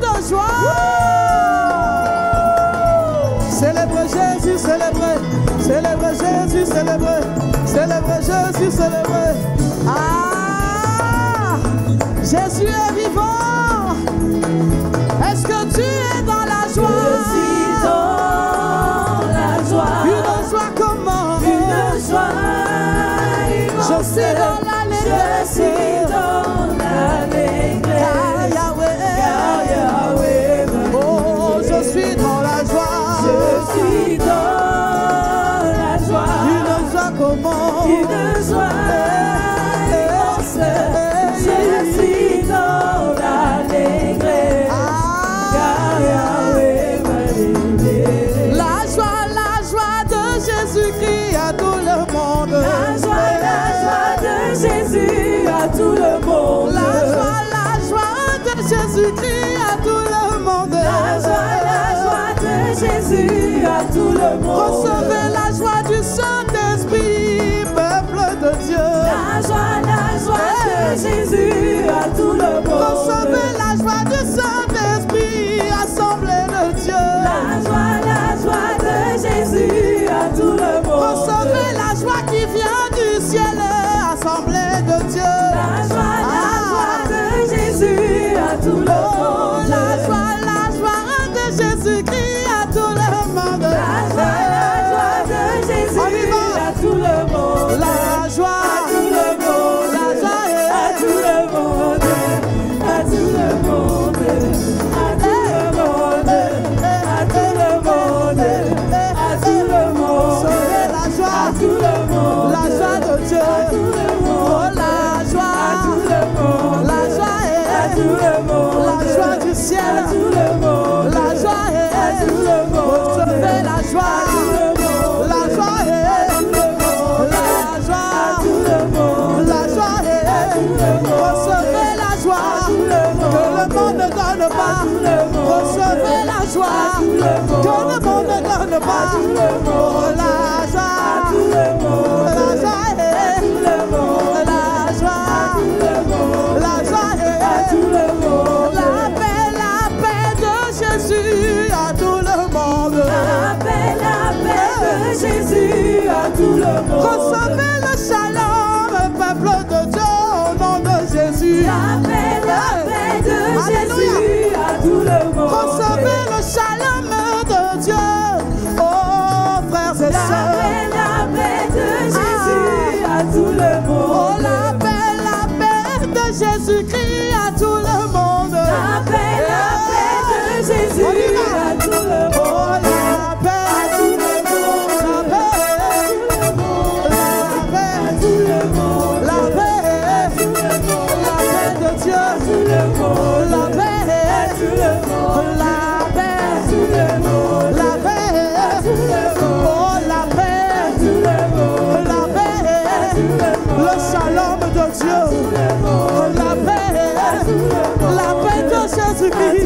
de joie. Célèbre Jésus, célèbre, célèbre Jésus, célèbre, célèbre Jésus, célèbre. Ah, Jésus est vivant. Est-ce que tu es dans la joie? Je suis dans la joie. Une joie comment? Une joie. Je suis dans la joie. Je suis dans la joie. Jésus-Christ à tout le monde. La joie de Jésus à tout le monde. Recevez la joie du Saint-Esprit, peuple de Dieu. La joie de Jésus à tout le monde. Recevez la joie du Saint-Esprit, assemblée de Dieu. La joie de Jésus à tout le monde. Recevez la joie qui vient du ciel, assemblée de Dieu. La joie de Jésus. Oh, la joie de Jésus-Christ à tout le monde. La joie de Jésus à tout le monde. La joie à tout le monde. La joie à tout le monde. À tout le monde. À tout le monde. À tout le monde. À tout le monde. La joie à tout le monde. La joie de Dieu à tout le monde. La joie à tout le monde. La joie à tout le monde. La joie du ciel à tout le monde. La joie est à tout le monde. Je fais la joie à tout le monde. La joie est à tout le monde. La joie à tout le monde. La joie est à tout le monde. Recevez la joie que le monde ne donne pas. Recevez la joie que le monde ne donne pas. La joie à tout le monde. La joie est à tout le monde. La joie à tout le monde. La joie est à tout le monde. À tout le monde. La paix de Jésus à tout le monde. Recevez le shalom, peuple de Dieu, au nom de Jésus. La paix de Jésus à tout le monde. Recevez le shalom de Dieu, oh frères et sœurs. La paix de Jésus à tout le monde. Oh la paix de Jésus-Christ à tout le monde. La paix de Jésus à tout le monde. La paix à tout le monde. La paix à tout le monde. La paix de Dieu à tout le monde. La paix à tout le monde. La paix, le shalom de Dieu. La paix de Jésus-Christ.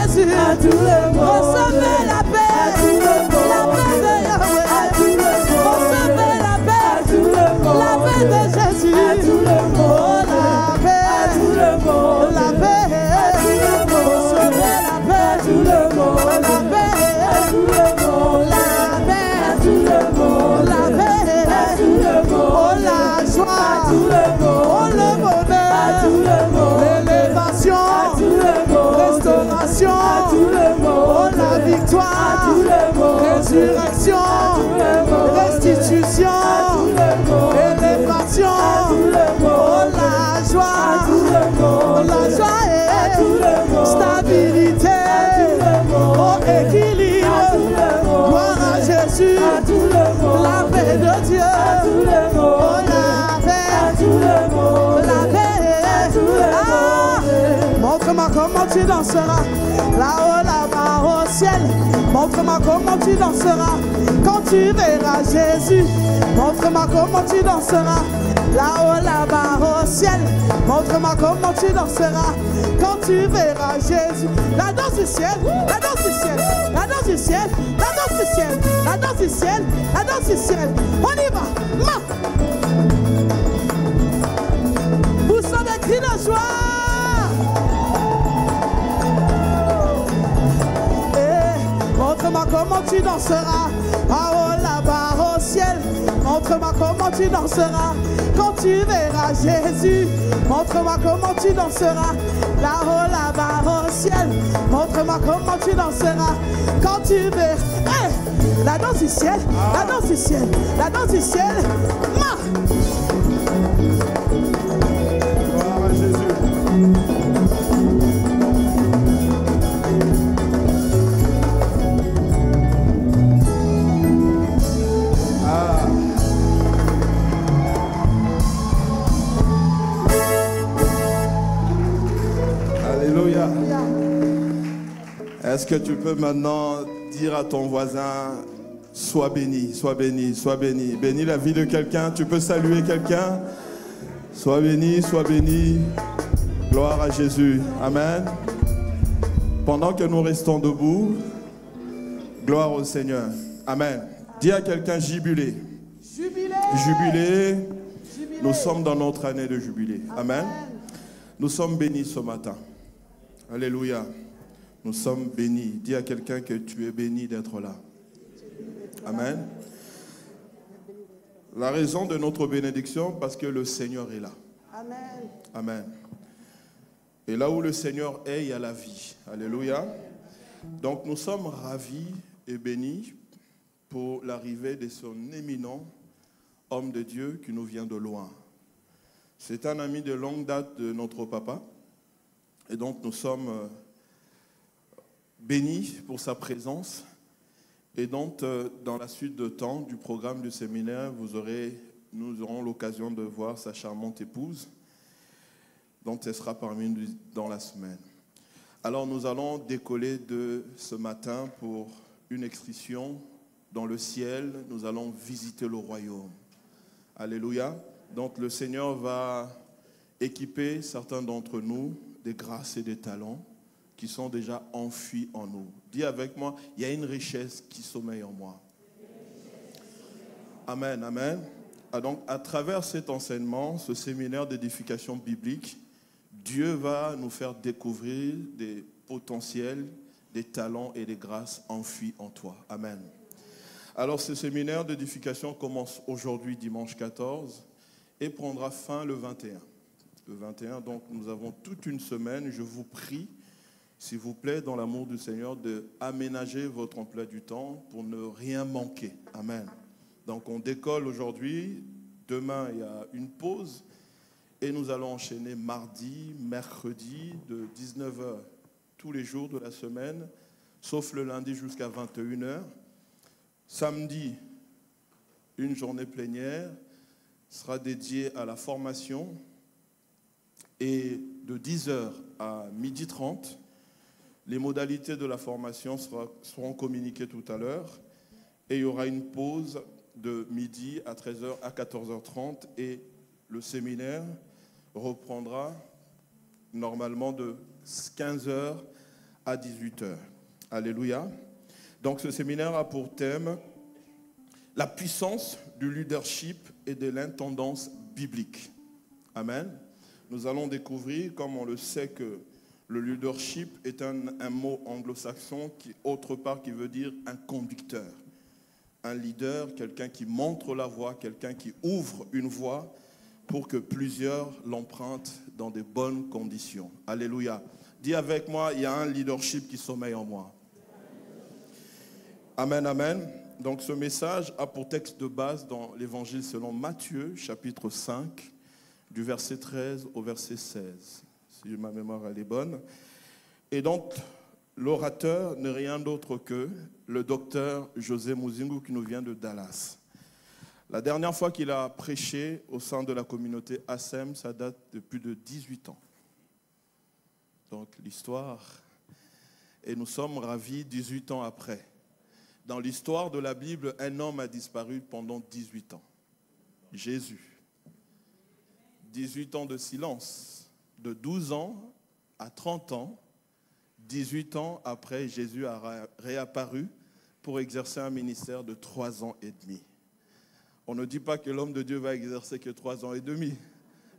Jésus, à tout le monde, recevez la paix, à tout le monde, la paix de Yahweh, à tout le monde, recevez la paix, à tout le monde, la paix de Jésus, à tout le monde, la paix, à tout le monde, la paix, à tout le monde, recevez la paix, à tout le monde, la paix, à tout le monde, la paix, à tout le monde, la paix, à tout le monde, la joie, à tout le monde, le mauvais, à tout le monde, l'élévation. À tout le monde, la victoire, à tout le monde, résurrection, à tout le monde, restitution, à tout le monde, élévation, à tout le monde, la joie, à tout le monde, la joie est à tout le monde, stabilité, à tout le monde, équilibre, à tout le monde, gloire à Jésus, à tout le monde, la paix de Dieu, à tout le monde, la paix, à tout le monde, la paix, à tout le monde. Montre-moi comment tu danseras là-haut, là-bas, au ciel. Montre-moi comment tu danseras quand tu verras Jésus. Montre-moi comment tu danseras là-haut, là-bas, au ciel. Montre-moi comment tu danseras quand tu verras Jésus. La danse du ciel, la danse du ciel, la danse du ciel, la danse du ciel, la danse du ciel, la danse du ciel. On y va, marche. Poussons des cris de joie. Montre-moi comment tu danseras, là-haut, là-bas, au ciel. Montre-moi comment tu danseras quand tu verras Jésus. Montre-moi comment tu danseras, là-haut, là-bas, au ciel. Montre-moi comment tu danseras quand tu verras. Hey, la danse du ciel, la danse du ciel, la danse du ciel. Est-ce que tu peux maintenant dire à ton voisin, sois béni, sois béni, sois béni. Bénis la vie de quelqu'un, tu peux saluer quelqu'un. Sois béni, sois béni. Gloire à Jésus. Amen. Pendant que nous restons debout, gloire au Seigneur. Amen. Dis à quelqu'un, jubilé. Jubilé. Jubilé. Nous sommes dans notre année de jubilé. Amen. Nous sommes bénis ce matin. Alléluia. Nous sommes bénis. Dis à quelqu'un que tu es béni d'être là. Amen. La raison de notre bénédiction, parce que le Seigneur est là. Amen. Amen. Et là où le Seigneur est, il y a la vie. Alléluia. Donc nous sommes ravis et bénis pour l'arrivée de son éminent homme de Dieu qui nous vient de loin. C'est un ami de longue date de notre papa. Et donc nous sommes béni pour sa présence. Et donc, dans la suite de temps du programme du séminaire, nous aurons l'occasion de voir sa charmante épouse, dont elle sera parmi nous dans la semaine. Alors, nous allons décoller de ce matin pour une excursion dans le ciel. Nous allons visiter le royaume. Alléluia. Donc, le Seigneur va équiper certains d'entre nous des grâces et des talents qui sont déjà enfuis en nous. Dis avec moi, il y a une richesse qui sommeille en moi. Amen, amen. Ah, donc, à travers cet enseignement, ce séminaire d'édification biblique, Dieu va nous faire découvrir des potentiels, des talents et des grâces enfuis en toi. Amen. Alors, ce séminaire d'édification commence aujourd'hui, dimanche 14, et prendra fin le 21. Le 21, donc, nous avons toute une semaine. Je vous prie, s'il vous plaît, dans l'amour du Seigneur, d'aménager votre emploi du temps pour ne rien manquer. Amen. Donc on décolle aujourd'hui, demain il y a une pause, et nous allons enchaîner mardi, mercredi, de 19 h tous les jours de la semaine, sauf le lundi jusqu'à 21 h. Samedi, une journée plénière sera dédiée à la formation, et de 10 h à 12 h 30, les modalités de la formation seront communiquées tout à l'heure, et il y aura une pause de midi à 13 h à 14 h 30, et le séminaire reprendra normalement de 15 h à 18 h. Alléluia. Donc ce séminaire a pour thème la puissance du leadership et de l'intendance biblique. Amen. Nous allons découvrir, comme on le sait, que le leadership est un mot anglo-saxon qui, autre part, qui veut dire un conducteur. Un leader, quelqu'un qui montre la voie, quelqu'un qui ouvre une voie pour que plusieurs l'empruntent dans des bonnes conditions. Alléluia. Dis avec moi, il y a un leadership qui sommeille en moi. Amen, amen. Donc ce message a pour texte de base dans l'évangile selon Matthieu, chapitre 5, du verset 13 au verset 16. Si ma mémoire elle est bonne. Et donc, l'orateur n'est rien d'autre que le docteur José Muzingu, qui nous vient de Dallas. La dernière fois qu'il a prêché au sein de la communauté ASEM, ça date de plus de 18 ans. Donc, l'histoire. Et nous sommes ravis 18 ans après Dans l'histoire de la Bible, un homme a disparu pendant 18 ans. Jésus. 18 ans de silence. De 12 ans à 30 ans, 18 ans après, Jésus a réapparu pour exercer un ministère de 3 ans et demi. On ne dit pas que l'homme de Dieu va exercer que 3 ans et demi,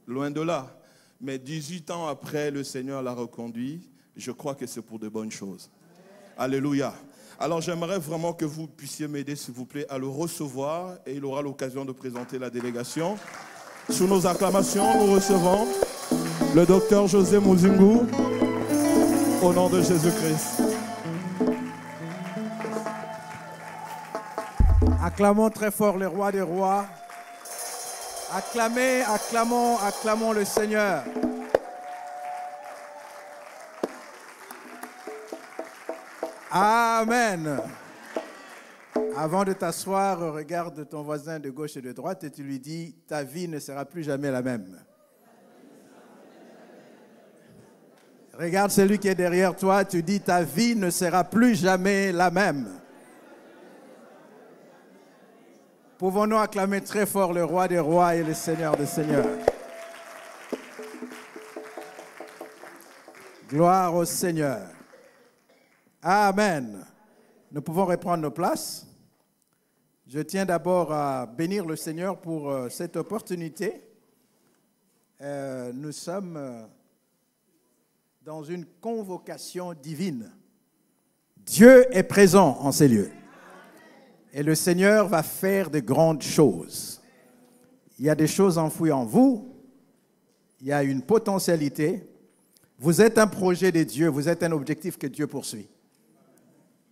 loin de là. Mais 18 ans après, le Seigneur l'a reconduit. Je crois que c'est pour de bonnes choses. Alléluia. Alors j'aimerais vraiment que vous puissiez m'aider, s'il vous plaît, à le recevoir. Et il aura l'occasion de présenter la délégation. Sous nos acclamations, nous recevons le docteur José Muzingu, au nom de Jésus-Christ. Acclamons très fort le roi des rois. Acclamez, acclamons, acclamons le Seigneur. Amen. Avant de t'asseoir, regarde ton voisin de gauche et de droite et tu lui dis, ta vie ne sera plus jamais la même. Regarde celui qui est derrière toi, tu dis, ta vie ne sera plus jamais la même. Pouvons-nous acclamer très fort le roi des rois et le Seigneur des seigneurs. Gloire au Seigneur. Amen. Nous pouvons reprendre nos places. Je tiens d'abord à bénir le Seigneur pour cette opportunité. Nous sommes dans une convocation divine. Dieu est présent en ces lieux. Et le Seigneur va faire de grandes choses. Il y a des choses enfouies en vous. Il y a une potentialité. Vous êtes un projet de Dieu. Vous êtes un objectif que Dieu poursuit.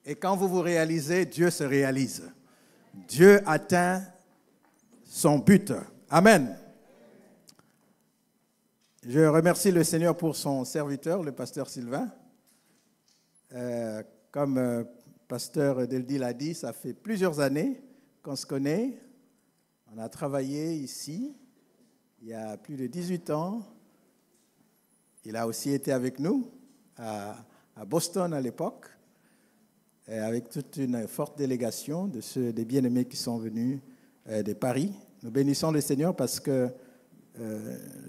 Et quand vous vous réalisez, Dieu se réalise. Dieu atteint son but. Amen. Je remercie le Seigneur pour son serviteur, le pasteur Sylvain. Comme pasteur Deldi l'a dit, ça fait plusieurs années qu'on se connaît. On a travaillé ici il y a plus de 18 ans. Il a aussi été avec nous à Boston à l'époque, avec toute une forte délégation de ceux des bien-aimés qui sont venus de Paris. Nous bénissons le Seigneur parce que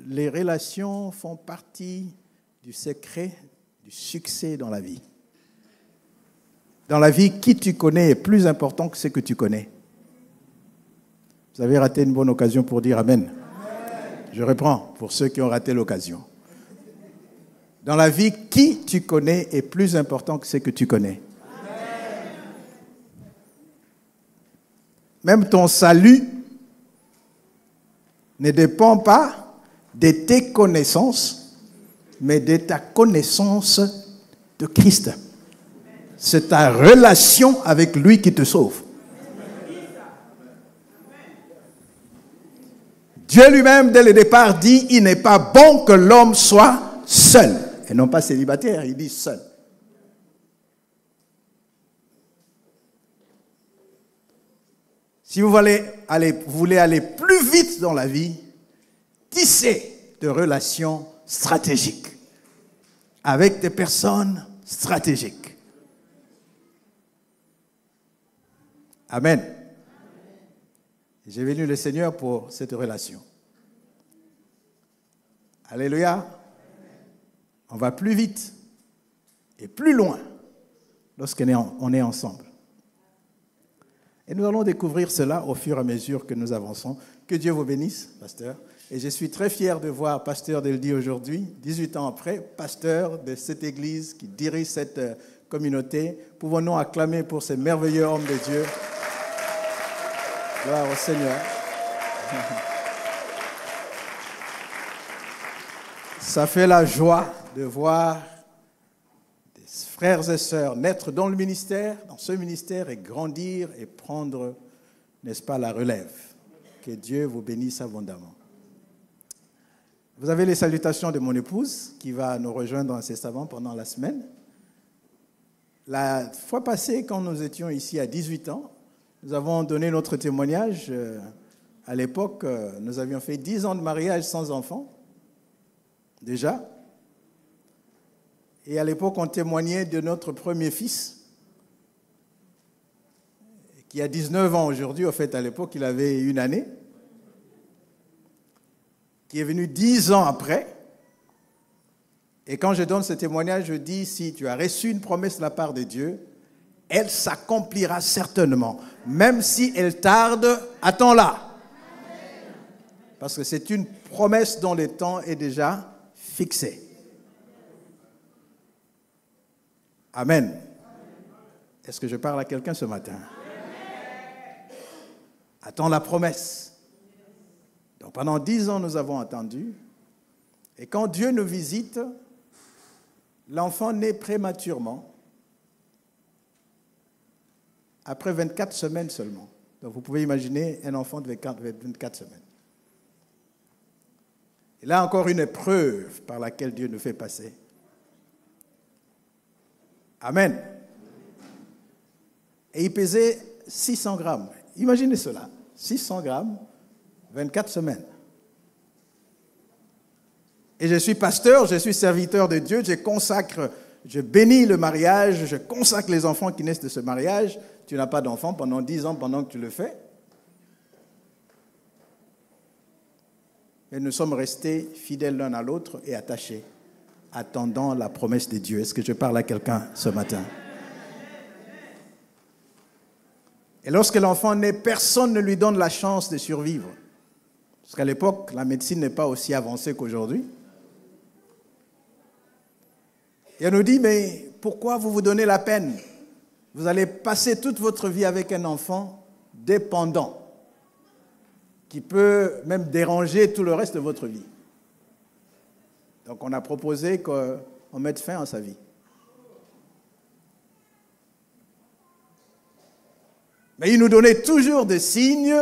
les relations font partie du secret du succès dans la vie. Dans la vie, qui tu connais est plus important que ce que tu connais. Vous avez raté une bonne occasion pour dire Amen. Je reprends pour ceux qui ont raté l'occasion. Dans la vie, qui tu connais est plus important que ce que tu connais. Même ton salut ne dépend pas de tes connaissances, mais de ta connaissance de Christ. C'est ta relation avec lui qui te sauve. Dieu lui-même, dès le départ, dit, il n'est pas bon que l'homme soit seul. Et non pas célibataire, il dit seul. Si vous voulez aller plus vite dans la vie, tissez de relations stratégiques avec des personnes stratégiques. Amen. J'ai béni le Seigneur pour cette relation. Alléluia. On va plus vite et plus loin lorsqu'on est ensemble. Et nous allons découvrir cela au fur et à mesure que nous avançons. Que Dieu vous bénisse, pasteur. Et je suis très fier de voir pasteur Deldi aujourd'hui, 18 ans après, pasteur de cette église qui dirige cette communauté. Pouvons-nous acclamer pour ce merveilleux homme de Dieu. Gloire au Seigneur. Ça fait la joie de voir frères et sœurs, naître dans le ministère, dans ce ministère, et grandir et prendre, n'est-ce pas, la relève. Que Dieu vous bénisse abondamment. Vous avez les salutations de mon épouse qui va nous rejoindre incessamment pendant la semaine. La fois passée, quand nous étions ici à 18 ans, nous avons donné notre témoignage. À l'époque, nous avions fait 10 ans de mariage sans enfants, déjà. Et à l'époque, on témoignait de notre premier fils. qui a 19 ans aujourd'hui, en fait à l'époque il avait une année, qui est venu 10 ans après. Et quand je donne ce témoignage, je dis, si tu as reçu une promesse de la part de Dieu, elle s'accomplira certainement, même si elle tarde, attends-la. Parce que c'est une promesse dont le temps est déjà fixé. Amen. Est-ce que je parle à quelqu'un ce matin? Attends la promesse. Donc pendant 10 ans, nous avons attendu. Et quand Dieu nous visite, l'enfant naît prématurément, après 24 semaines seulement. Donc vous pouvez imaginer un enfant de 24 semaines. Et là encore une épreuve par laquelle Dieu nous fait passer. Amen. Et il pesait 600 grammes. Imaginez cela, 600 grammes, 24 semaines. Et je suis pasteur, je suis serviteur de Dieu, je consacre, je bénis le mariage, je consacre les enfants qui naissent de ce mariage. Tu n'as pas d'enfant pendant 10 ans, pendant que tu le fais. Et nous sommes restés fidèles l'un à l'autre et attachés, attendant la promesse de Dieu. Est-ce que je parle à quelqu'un ce matin? Et lorsque l'enfant naît, personne ne lui donne la chance de survivre. Parce qu'à l'époque, la médecine n'est pas aussi avancée qu'aujourd'hui. Et on nous dit, mais pourquoi vous vous donnez la peine? Vous allez passer toute votre vie avec un enfant dépendant, qui peut même déranger tout le reste de votre vie. Donc on a proposé qu'on mette fin à sa vie. Mais il nous donnait toujours des signes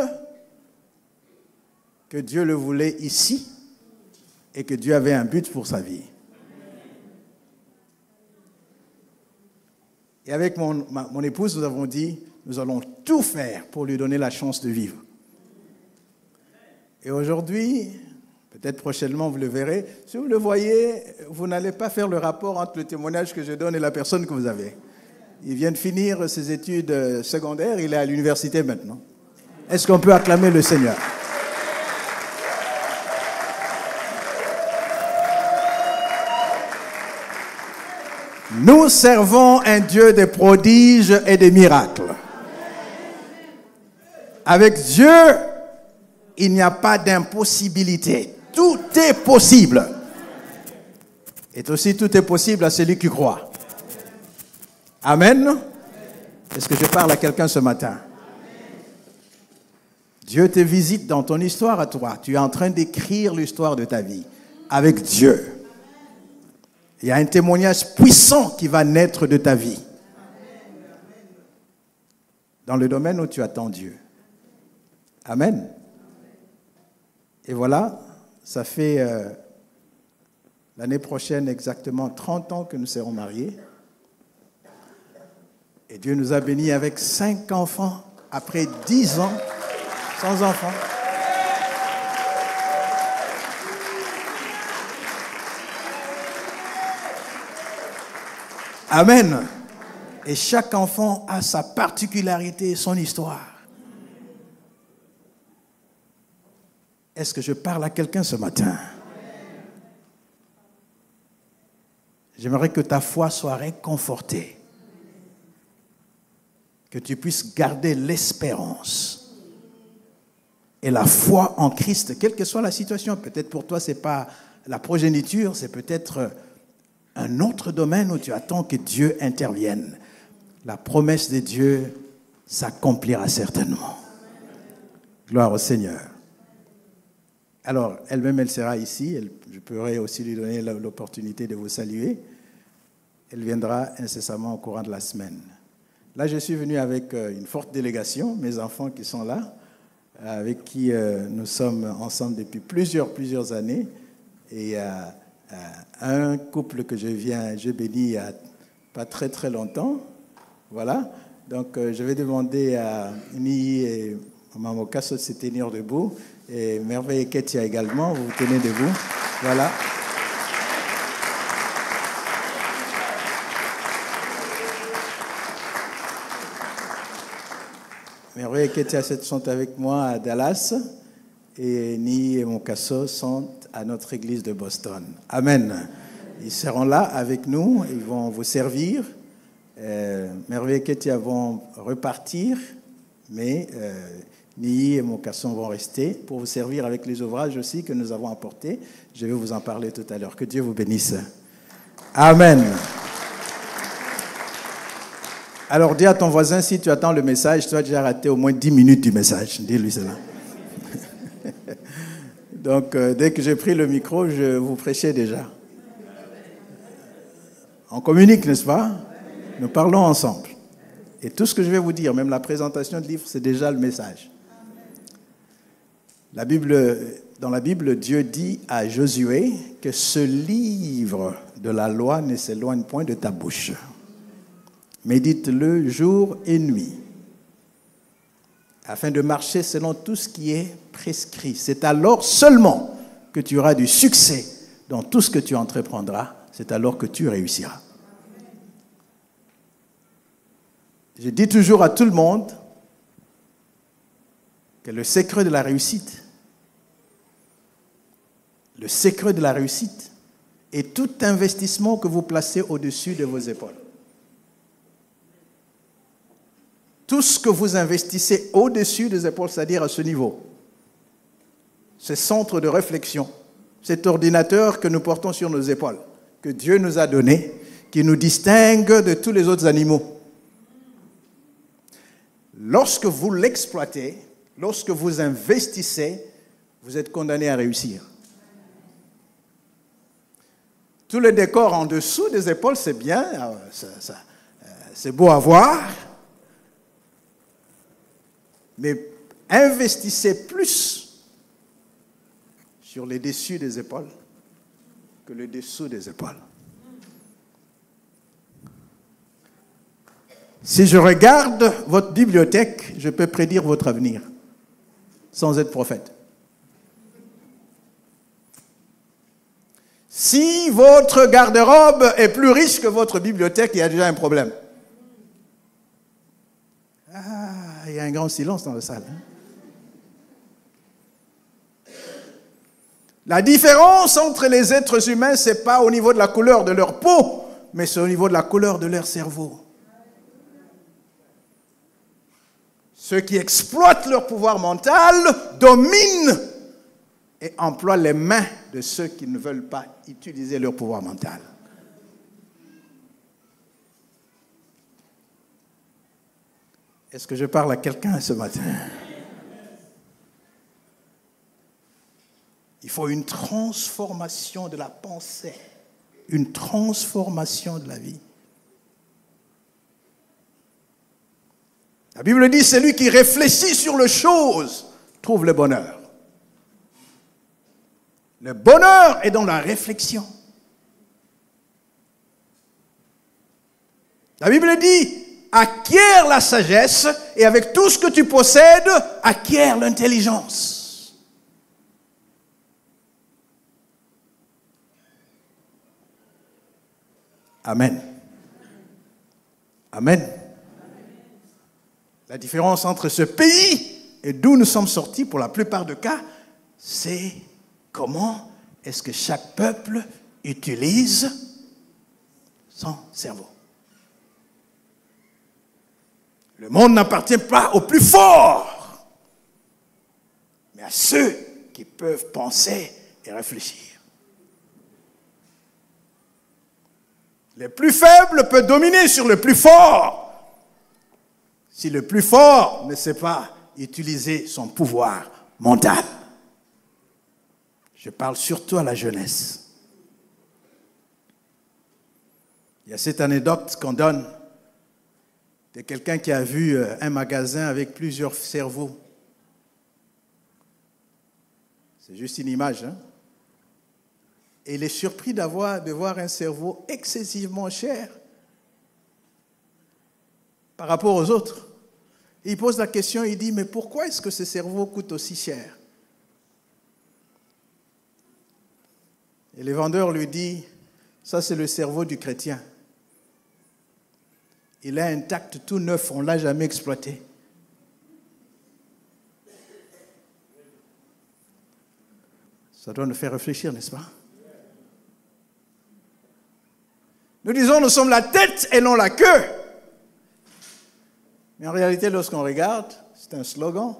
que Dieu le voulait ici et que Dieu avait un but pour sa vie. Et avec mon épouse, nous avons dit, nous allons tout faire pour lui donner la chance de vivre. Et aujourd'hui, peut-être prochainement, vous le verrez, si vous le voyez, vous n'allez pas faire le rapport entre le témoignage que je donne et la personne que vous avez. Il vient de finir ses études secondaires, il est à l'université maintenant. Est-ce qu'on peut acclamer le Seigneur? Nous servons un Dieu des prodiges et des miracles. Avec Dieu, il n'y a pas d'impossibilité. Tout est possible. Et aussi, tout est possible à celui qui croit. Amen. Est-ce que je parle à quelqu'un ce matin? Dieu te visite dans ton histoire à toi. Tu es en train d'écrire l'histoire de ta vie avec Dieu. Il y a un témoignage puissant qui va naître de ta vie. Dans le domaine où tu attends Dieu. Amen. Et voilà, ça fait l'année prochaine exactement 30 ans que nous serons mariés. Et Dieu nous a bénis avec 5 enfants après 10 ans sans enfants. Amen. Et chaque enfant a sa particularité, son histoire. Est-ce que je parle à quelqu'un ce matin? J'aimerais que ta foi soit réconfortée. Que tu puisses garder l'espérance et la foi en Christ, quelle que soit la situation. Peut-être pour toi, ce n'est pas la progéniture, c'est peut-être un autre domaine où tu attends que Dieu intervienne. La promesse de Dieu s'accomplira certainement. Gloire au Seigneur. Alors, elle-même, elle sera ici. Je pourrai aussi lui donner l'opportunité de vous saluer. Elle viendra incessamment au courant de la semaine. Là, je suis venu avec une forte délégation, mes enfants qui sont là, avec qui nous sommes ensemble depuis plusieurs années. Et un couple que je bénis il n'y a pas très longtemps. Voilà. Donc, je vais demander à Niyi et Maman Kasso de se tenir debout. Et Merveille et Ketia également, vous vous tenez debout. Voilà. Merveille et Ketia sont avec moi à Dallas et Ni et Moncasso sont à notre église de Boston. Amen. Ils seront là avec nous, ils vont vous servir. Merveille et Ketia vont repartir, mais Ni et Moncasso vont rester pour vous servir avec les ouvrages aussi que nous avons apportés. Je vais vous en parler tout à l'heure. Que Dieu vous bénisse. Amen. Alors dis à ton voisin, si tu attends le message, tu as déjà raté au moins 10 minutes du message. Dis-lui cela. Donc, dès que j'ai pris le micro, je vous prêchais déjà. On communique, n'est-ce pas? Nous parlons ensemble. Et tout ce que je vais vous dire, même la présentation du livre, c'est déjà le message. La Bible, dans la Bible, Dieu dit à Josué que ce livre de la loi ne s'éloigne point de ta bouche. Médite-le jour et nuit, afin de marcher selon tout ce qui est prescrit. C'est alors seulement que tu auras du succès dans tout ce que tu entreprendras. C'est alors que tu réussiras. Je dis toujours à tout le monde que le secret de la réussite, est tout investissement que vous placez au-dessus de vos épaules. Tout ce que vous investissez au-dessus des épaules, c'est-à-dire à ce niveau, ce centre de réflexion, cet ordinateur que nous portons sur nos épaules, que Dieu nous a donné, qui nous distingue de tous les autres animaux. Lorsque vous l'exploitez, lorsque vous investissez, vous êtes condamné à réussir. Tout le décor en dessous des épaules, c'est bien, c'est beau à voir. Mais investissez plus sur les dessus des épaules que le dessous des épaules. Si je regarde votre bibliothèque, je peux prédire votre avenir sans être prophète. Si votre garde-robe est plus riche que votre bibliothèque, il y a déjà un problème. Il y a un grand silence dans la salle. La différence entre les êtres humains, ce n'est pas au niveau de la couleur de leur peau, mais c'est au niveau de la couleur de leur cerveau. Ceux qui exploitent leur pouvoir mental dominent et emploient les mains de ceux qui ne veulent pas utiliser leur pouvoir mental. Est-ce que je parle à quelqu'un ce matin? Il faut une transformation de la pensée, une transformation de la vie. La Bible dit, celui qui réfléchit sur les choses trouve le bonheur. Le bonheur est dans la réflexion. La Bible dit, acquiert la sagesse et avec tout ce que tu possèdes, acquiert l'intelligence. Amen. Amen. La différence entre ce pays et d'où nous sommes sortis pour la plupart des cas, c'est comment est-ce que chaque peuple utilise son cerveau. Le monde n'appartient pas aux plus forts, mais à ceux qui peuvent penser et réfléchir. Le plus faible peut dominer sur le plus fort si le plus fort ne sait pas utiliser son pouvoir mental. Je parle surtout à la jeunesse. Il y a cette anecdote qu'on donne de quelqu'un qui a vu un magasin avec plusieurs cerveaux. C'est juste une image, hein? Et il est surpris de voir un cerveau excessivement cher par rapport aux autres. Il pose la question, il dit, mais pourquoi est-ce que ce cerveau coûte aussi cher? Et le vendeur lui dit, ça c'est le cerveau du chrétien. Il est intact, tout neuf, on ne l'a jamais exploité. Ça doit nous faire réfléchir, n'est-ce pas? Nous disons, nous sommes la tête et non la queue. Mais en réalité, lorsqu'on regarde, c'est un slogan.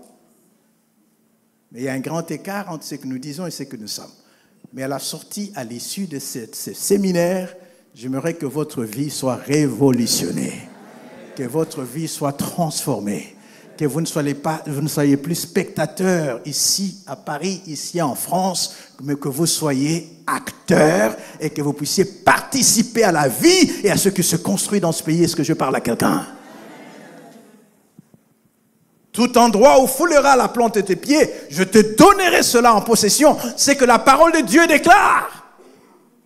Mais il y a un grand écart entre ce que nous disons et ce que nous sommes. Mais à la sortie, à l'issue de ce séminaire, j'aimerais que votre vie soit révolutionnée, que votre vie soit transformée, que vous ne soyez plus spectateurs ici à Paris, ici en France, mais que vous soyez acteurs et que vous puissiez participer à la vie et à ce qui se construit dans ce pays. Est-ce que je parle à quelqu'un? Tout endroit où foulera la plante de tes pieds, je te donnerai cela en possession. C'est que la parole de Dieu déclare.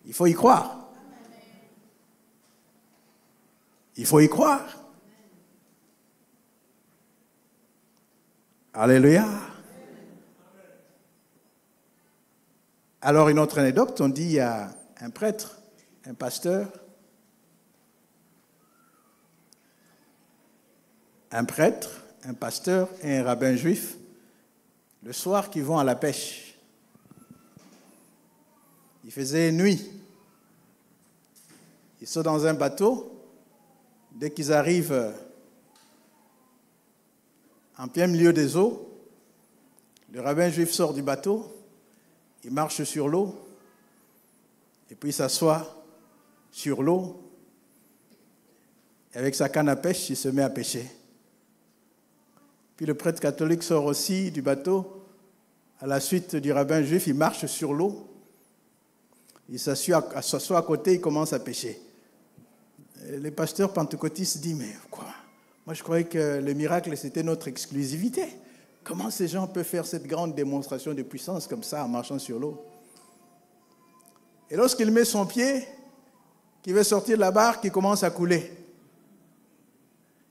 Il faut y croire. Il faut y croire. Alléluia. Alors une autre anecdote, on dit à un prêtre, un pasteur, un pasteur et un rabbin juif, le soir qui vont à la pêche. Il faisait nuit. Ils sont dans un bateau. Dès qu'ils arrivent en plein milieu des eaux, le rabbin juif sort du bateau, il marche sur l'eau, et puis il s'assoit sur l'eau. Avec sa canne à pêche, il se met à pêcher. Puis le prêtre catholique sort aussi du bateau. À la suite du rabbin juif, il marche sur l'eau. Il s'assoit à côté, il commence à pêcher. Et les pasteurs pentecôtistes disent, mais quoi? Moi, je croyais que le miracle, c'était notre exclusivité. Comment ces gens peuvent faire cette grande démonstration de puissance comme ça, en marchant sur l'eau? Et lorsqu'il met son pied, qu'il veut sortir de la barque, il commence à couler.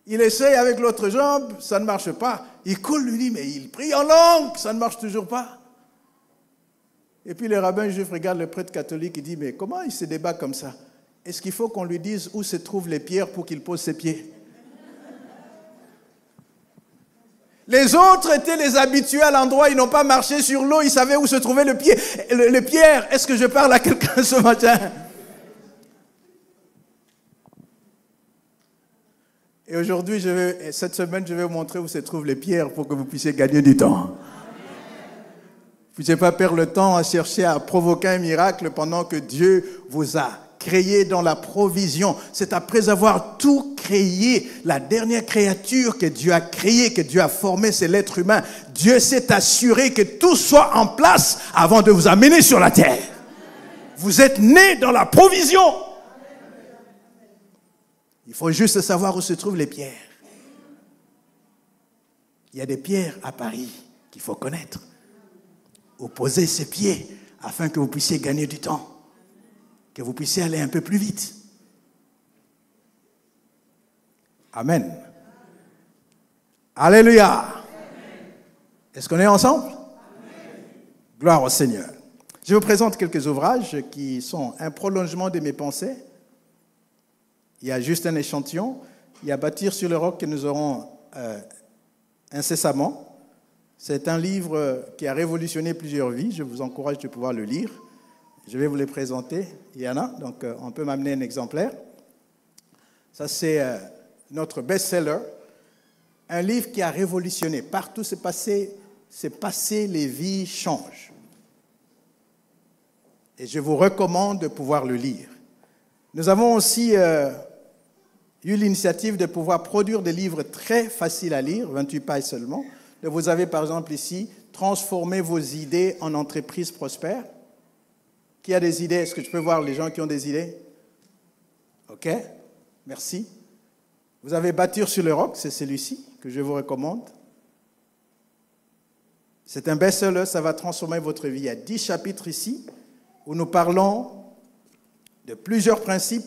Il essaye avec l'autre jambe, ça ne marche pas. Il coule, lui dit, mais il prie en langue, ça ne marche toujours pas. Et puis le rabbin juif regarde le prêtre catholique et dit, mais comment il se débat comme ça? Est-ce qu'il faut qu'on lui dise où se trouvent les pierres pour qu'il pose ses pieds? Les autres étaient les habitués à l'endroit, ils n'ont pas marché sur l'eau, ils savaient où se trouvaient les pierres. Est-ce que je parle à quelqu'un ce matin? Et aujourd'hui, cette semaine, je vais vous montrer où se trouvent les pierres pour que vous puissiez gagner du temps. Vous ne puissiez pas perdre le temps à chercher à provoquer un miracle pendant que Dieu vous a créé dans la provision. C'est après avoir tout créé, la dernière créature que Dieu a créée, que Dieu a formée, c'est l'être humain. Dieu s'est assuré que tout soit en place avant de vous amener sur la terre. Vous êtes nés dans la provision. Il faut juste savoir où se trouvent les pierres. Il y a des pierres à Paris qu'il faut connaître. Où poser ses pieds afin que vous puissiez gagner du temps, que vous puissiez aller un peu plus vite. Amen. Alléluia. Est-ce qu'on est ensemble? Amen. Gloire au Seigneur. Je vous présente quelques ouvrages qui sont un prolongement de mes pensées. Il y a juste un échantillon. Il y a Bâtir sur le roc que nous aurons incessamment. C'est un livre qui a révolutionné plusieurs vies. Je vous encourage de pouvoir le lire. Je vais vous les présenter. Il y en a, donc on peut m'amener un exemplaire. Ça, c'est notre best-seller. Un livre qui a révolutionné. Partout c'est passé, les vies changent. Et je vous recommande de pouvoir le lire. Nous avons aussi eu l'initiative de pouvoir produire des livres très faciles à lire, 28 pages seulement. Vous avez par exemple ici « Transformer vos idées en entreprises prospères ». Qui a des idées? Est-ce que je peux voir les gens qui ont des idées? Ok, merci. Vous avez « Bâtir sur le roc », c'est celui-ci que je vous recommande. C'est un best-seller, ça va transformer votre vie. Il y a 10 chapitres ici où nous parlons de plusieurs principes,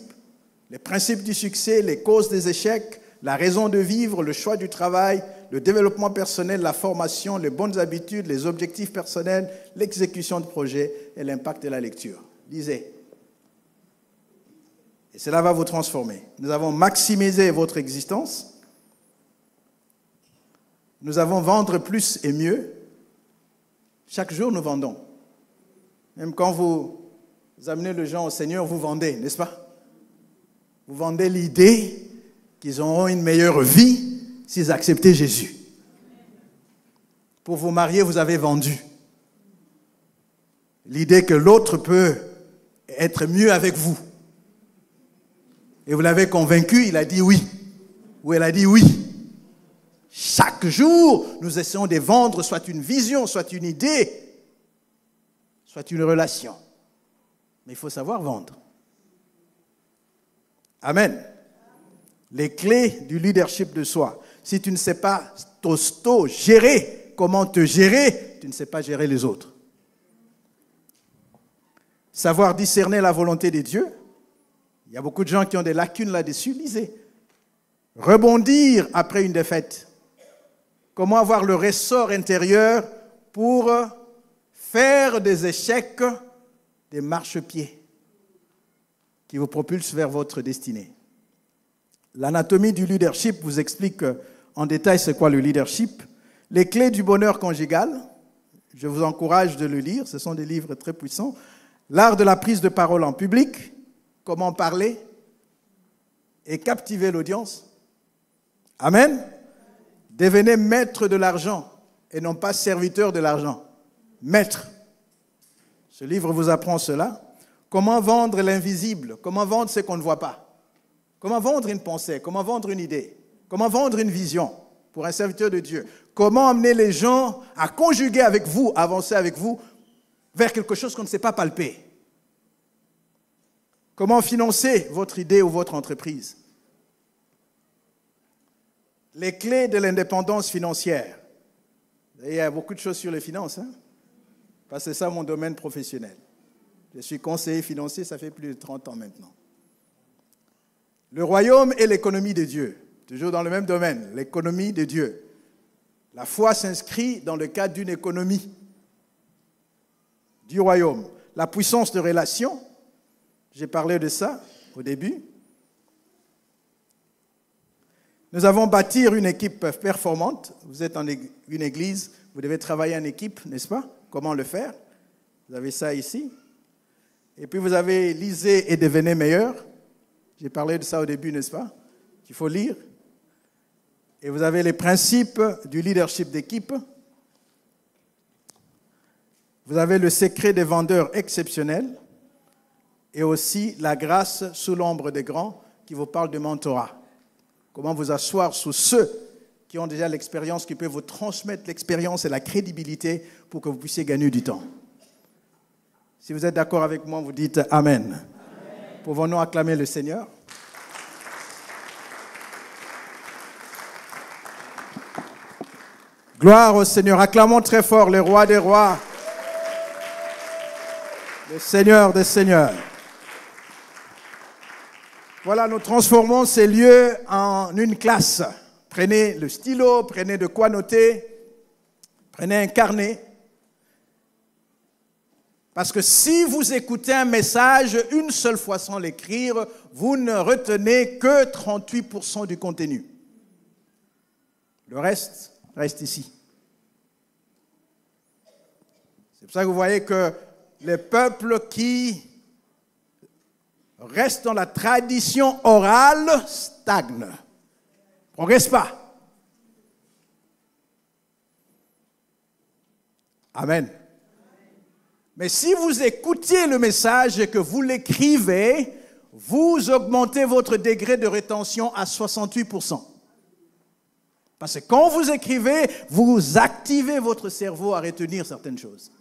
les principes du succès, les causes des échecs, la raison de vivre, le choix du travail, le développement personnel, la formation, les bonnes habitudes, les objectifs personnels, l'exécution de projets et l'impact de la lecture. Lisez. Et cela va vous transformer. Nous avons maximisé votre existence. Nous avons vendre plus et mieux. Chaque jour, nous vendons. Même quand vous amenez les gens au Seigneur, vous vendez, n'est-ce pas? Vous vendez l'idée qu'ils auront une meilleure vie s'ils acceptaient Jésus. Pour vous marier, vous avez vendu l'idée que l'autre peut être mieux avec vous. Et vous l'avez convaincu, il a dit oui. Ou elle a dit oui. Chaque jour, nous essayons de vendre soit une vision, soit une idée, soit une relation. Mais il faut savoir vendre. Amen. Les clés du leadership de soi. Si tu ne sais pas t'auto-gérer, comment te gérer, tu ne sais pas gérer les autres. Savoir discerner la volonté de Dieu. Il y a beaucoup de gens qui ont des lacunes là-dessus, lisez. Rebondir après une défaite. Comment avoir le ressort intérieur pour faire des échecs des marchepieds qui vous propulsent vers votre destinée. L'anatomie du leadership vous explique en détail c'est quoi le leadership. Les clés du bonheur conjugal, je vous encourage de le lire, ce sont des livres très puissants. L'art de la prise de parole en public, comment parler et captiver l'audience. Amen. Devenez maître de l'argent et non pas serviteur de l'argent. Maître. Ce livre vous apprend cela. Comment vendre l'invisible? Comment vendre ce qu'on ne voit pas? Comment vendre une pensée? Comment vendre une idée? Comment vendre une vision pour un serviteur de Dieu? Comment amener les gens à conjuguer avec vous, avancer avec vous vers quelque chose qu'on ne sait pas palper? Comment financer votre idée ou votre entreprise? Les clés de l'indépendance financière. Il y a beaucoup de choses sur les finances, hein? Parce que c'est ça mon domaine professionnel. Je suis conseiller financier, ça fait plus de 30 ans maintenant. Le royaume et l'économie de Dieu. Toujours dans le même domaine, l'économie de Dieu. La foi s'inscrit dans le cadre d'une économie du royaume. La puissance de relation. J'ai parlé de ça au début. Nous avons bâti une équipe performante. Vous êtes dans une église, vous devez travailler en équipe, n'est-ce pas? Comment le faire? Vous avez ça ici. Et puis vous avez lisez et devenez meilleur. J'ai parlé de ça au début, n'est-ce pas? Qu'il faut lire. Et vous avez les principes du leadership d'équipe. Vous avez le secret des vendeurs exceptionnels. Et aussi la grâce sous l'ombre des grands qui vous parle de mentorat. Comment vous asseoir sous ceux qui ont déjà l'expérience, qui peuvent vous transmettre l'expérience et la crédibilité pour que vous puissiez gagner du temps. Si vous êtes d'accord avec moi, vous dites « Amen ». Pouvons-nous acclamer le Seigneur? Gloire au Seigneur. Acclamons très fort le Roi des rois, le Seigneur des seigneurs. Voilà, nous transformons ces lieux en une classe. Prenez le stylo, prenez de quoi noter, prenez un carnet. Parce que si vous écoutez un message une seule fois sans l'écrire, vous ne retenez que 38% du contenu. Le reste, reste ici. C'est pour ça que vous voyez que les peuples qui reste dans la tradition orale, stagne. Progresse pas. Amen. Mais si vous écoutez le message et que vous l'écrivez, vous augmentez votre degré de rétention à 68%. Parce que quand vous écrivez, vous activez votre cerveau à retenir certaines choses.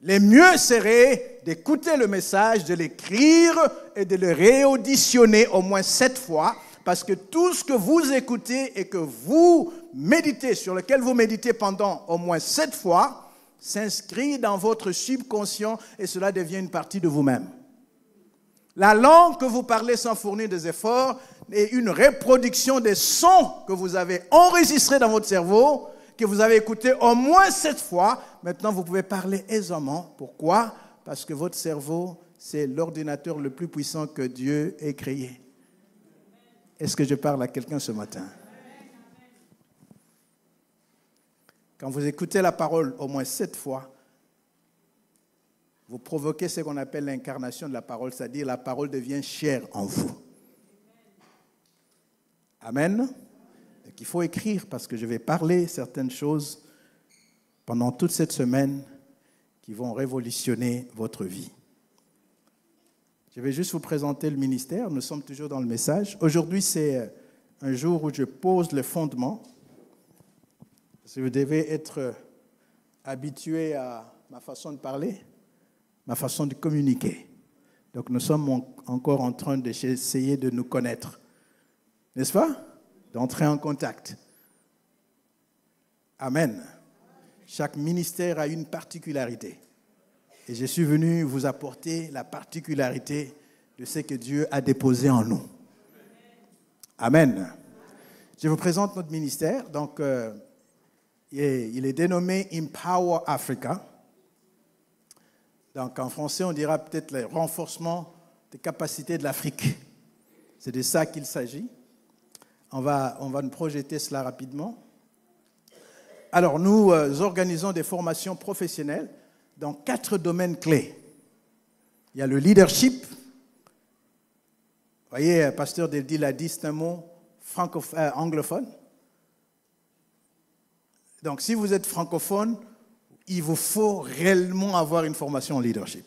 Le mieux serait d'écouter le message, de l'écrire et de le réauditionner au moins 7 fois, parce que tout ce que vous écoutez et que vous méditez, sur lequel vous méditez pendant au moins 7 fois, s'inscrit dans votre subconscient et cela devient une partie de vous-même. La langue que vous parlez sans fournir des efforts est une reproduction des sons que vous avez enregistrés dans votre cerveau, que vous avez écouté au moins 7 fois, maintenant vous pouvez parler aisément. Pourquoi? Parce que votre cerveau, c'est l'ordinateur le plus puissant que Dieu ait créé. Est-ce que je parle à quelqu'un ce matin? Quand vous écoutez la parole au moins 7 fois, vous provoquez ce qu'on appelle l'incarnation de la parole, c'est-à-dire la parole devient chère en vous. Amen. Donc, il faut écrire parce que je vais parler certaines choses pendant toute cette semaine qui vont révolutionner votre vie. Je vais juste vous présenter le ministère. Nous sommes toujours dans le message. Aujourd'hui, c'est un jour où je pose le fondement. Si vous devez être habitué à ma façon de parler, ma façon de communiquer. Donc nous sommes encore en train d'essayer de nous connaître. N'est-ce pas? D'entrer en contact. Amen. Chaque ministère a une particularité. Et je suis venu vous apporter la particularité de ce que Dieu a déposé en nous. Amen. Je vous présente notre ministère. Donc, il est dénommé Empower Africa. Donc, en français, on dira peut-être le renforcement des capacités de l'Afrique. C'est de ça qu'il s'agit. On va nous projeter cela rapidement. Alors, nous organisons des formations professionnelles dans 4 domaines clés. Il y a le leadership. Vous voyez, pasteur Deldi l'a dit, c'est un mot anglophone. Donc, si vous êtes francophone, il vous faut réellement avoir une formation en leadership.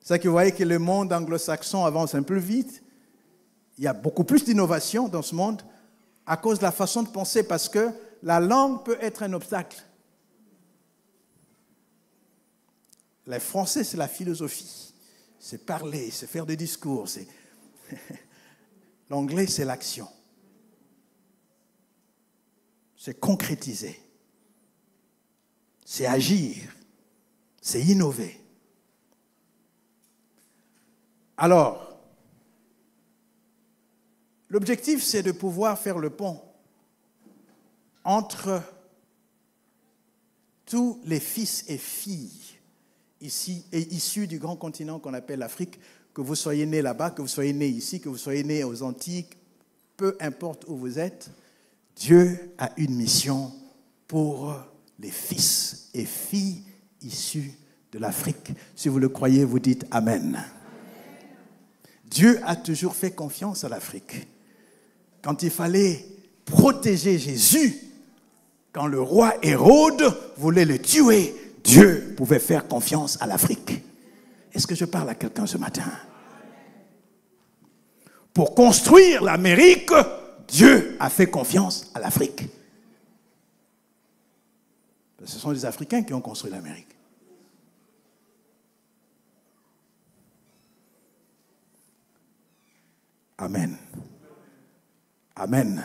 C'est ça que vous voyez que le monde anglo-saxon avance un peu vite. Il y a beaucoup plus d'innovation dans ce monde à cause de la façon de penser, parce que la langue peut être un obstacle. Les Français, c'est la philosophie. C'est parler, c'est faire des discours. L'anglais, c'est l'action. C'est concrétiser. C'est agir. C'est innover. Alors, l'objectif, c'est de pouvoir faire le pont entre tous les fils et filles ici et issus du grand continent qu'on appelle l'Afrique, que vous soyez nés là-bas, que vous soyez nés ici, que vous soyez nés aux Antilles, peu importe où vous êtes, Dieu a une mission pour les fils et filles issus de l'Afrique. Si vous le croyez, vous dites Amen. Amen. Dieu a toujours fait confiance à l'Afrique. Quand il fallait protéger Jésus, quand le roi Hérode voulait le tuer, Dieu pouvait faire confiance à l'Afrique. Est-ce que je parle à quelqu'un ce matin? Pour construire l'Amérique, Dieu a fait confiance à l'Afrique. Ce sont les Africains qui ont construit l'Amérique. Amen. Amen.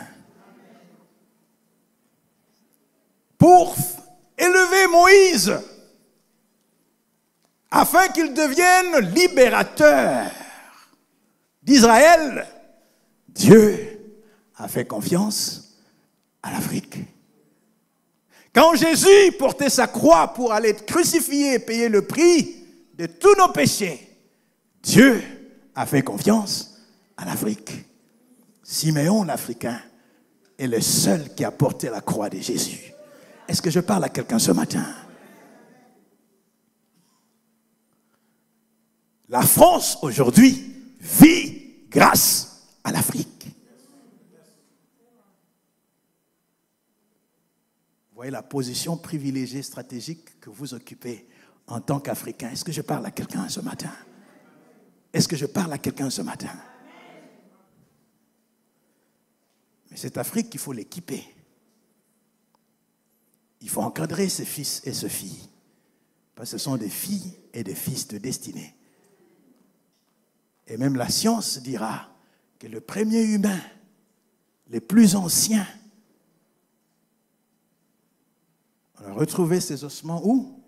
Pour élever Moïse, afin qu'il devienne libérateur d'Israël, Dieu a fait confiance à l'Afrique. Quand Jésus portait sa croix pour aller être crucifié et payer le prix de tous nos péchés, Dieu a fait confiance à l'Afrique. Siméon, l'Africain, est le seul qui a porté la croix de Jésus. Est-ce que je parle à quelqu'un ce matin? La France, aujourd'hui, vit grâce à l'Afrique. Vous voyez la position privilégiée stratégique que vous occupez en tant qu'Africain. Est-ce que je parle à quelqu'un ce matin? Est-ce que je parle à quelqu'un ce matin? Mais cette Afrique, il faut l'équiper. Il faut encadrer ses fils et ses filles. Parce que ce sont des filles et des fils de destinée. Et même la science dira que le premier humain, les plus anciens, on a retrouvé ces ossements où?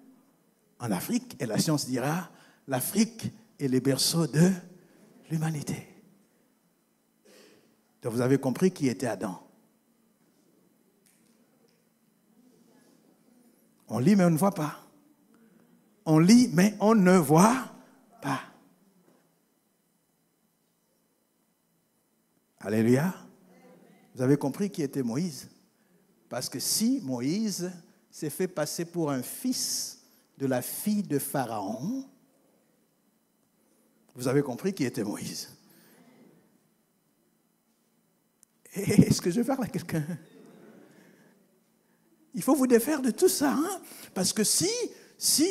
En Afrique. Et la science dira, l'Afrique est le berceau de l'humanité. Donc vous avez compris qui était Adam. On lit mais on ne voit pas. On lit mais on ne voit pas. Alléluia. Vous avez compris qui était Moïse. Parce que si Moïse s'est fait passer pour un fils de la fille de Pharaon, Vous avez compris qui était Moïse. Est-ce que je parle à quelqu'un? Il faut vous défaire de tout ça, hein? Parce que si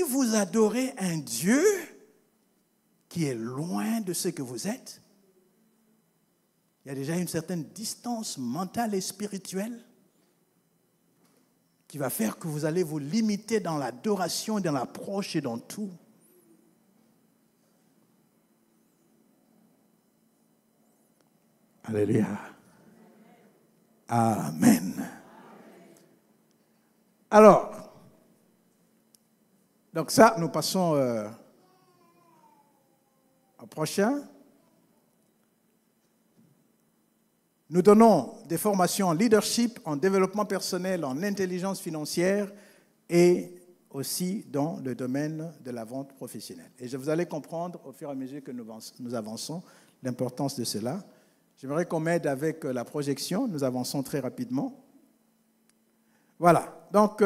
vous adorez un Dieu qui est loin de ce que vous êtes, il y a déjà une certaine distance mentale et spirituelle qui va faire que vous allez vous limiter dans l'adoration, dans l'approche et dans tout. Alléluia. Amen. Alors, donc ça, nous passons au prochain. Nous donnons des formations en leadership, en développement personnel, en intelligence financière et aussi dans le domaine de la vente professionnelle. Et vous allez comprendre au fur et à mesure que nous avançons l'importance de cela. J'aimerais qu'on m'aide avec la projection. Nous avançons très rapidement. Voilà. Donc,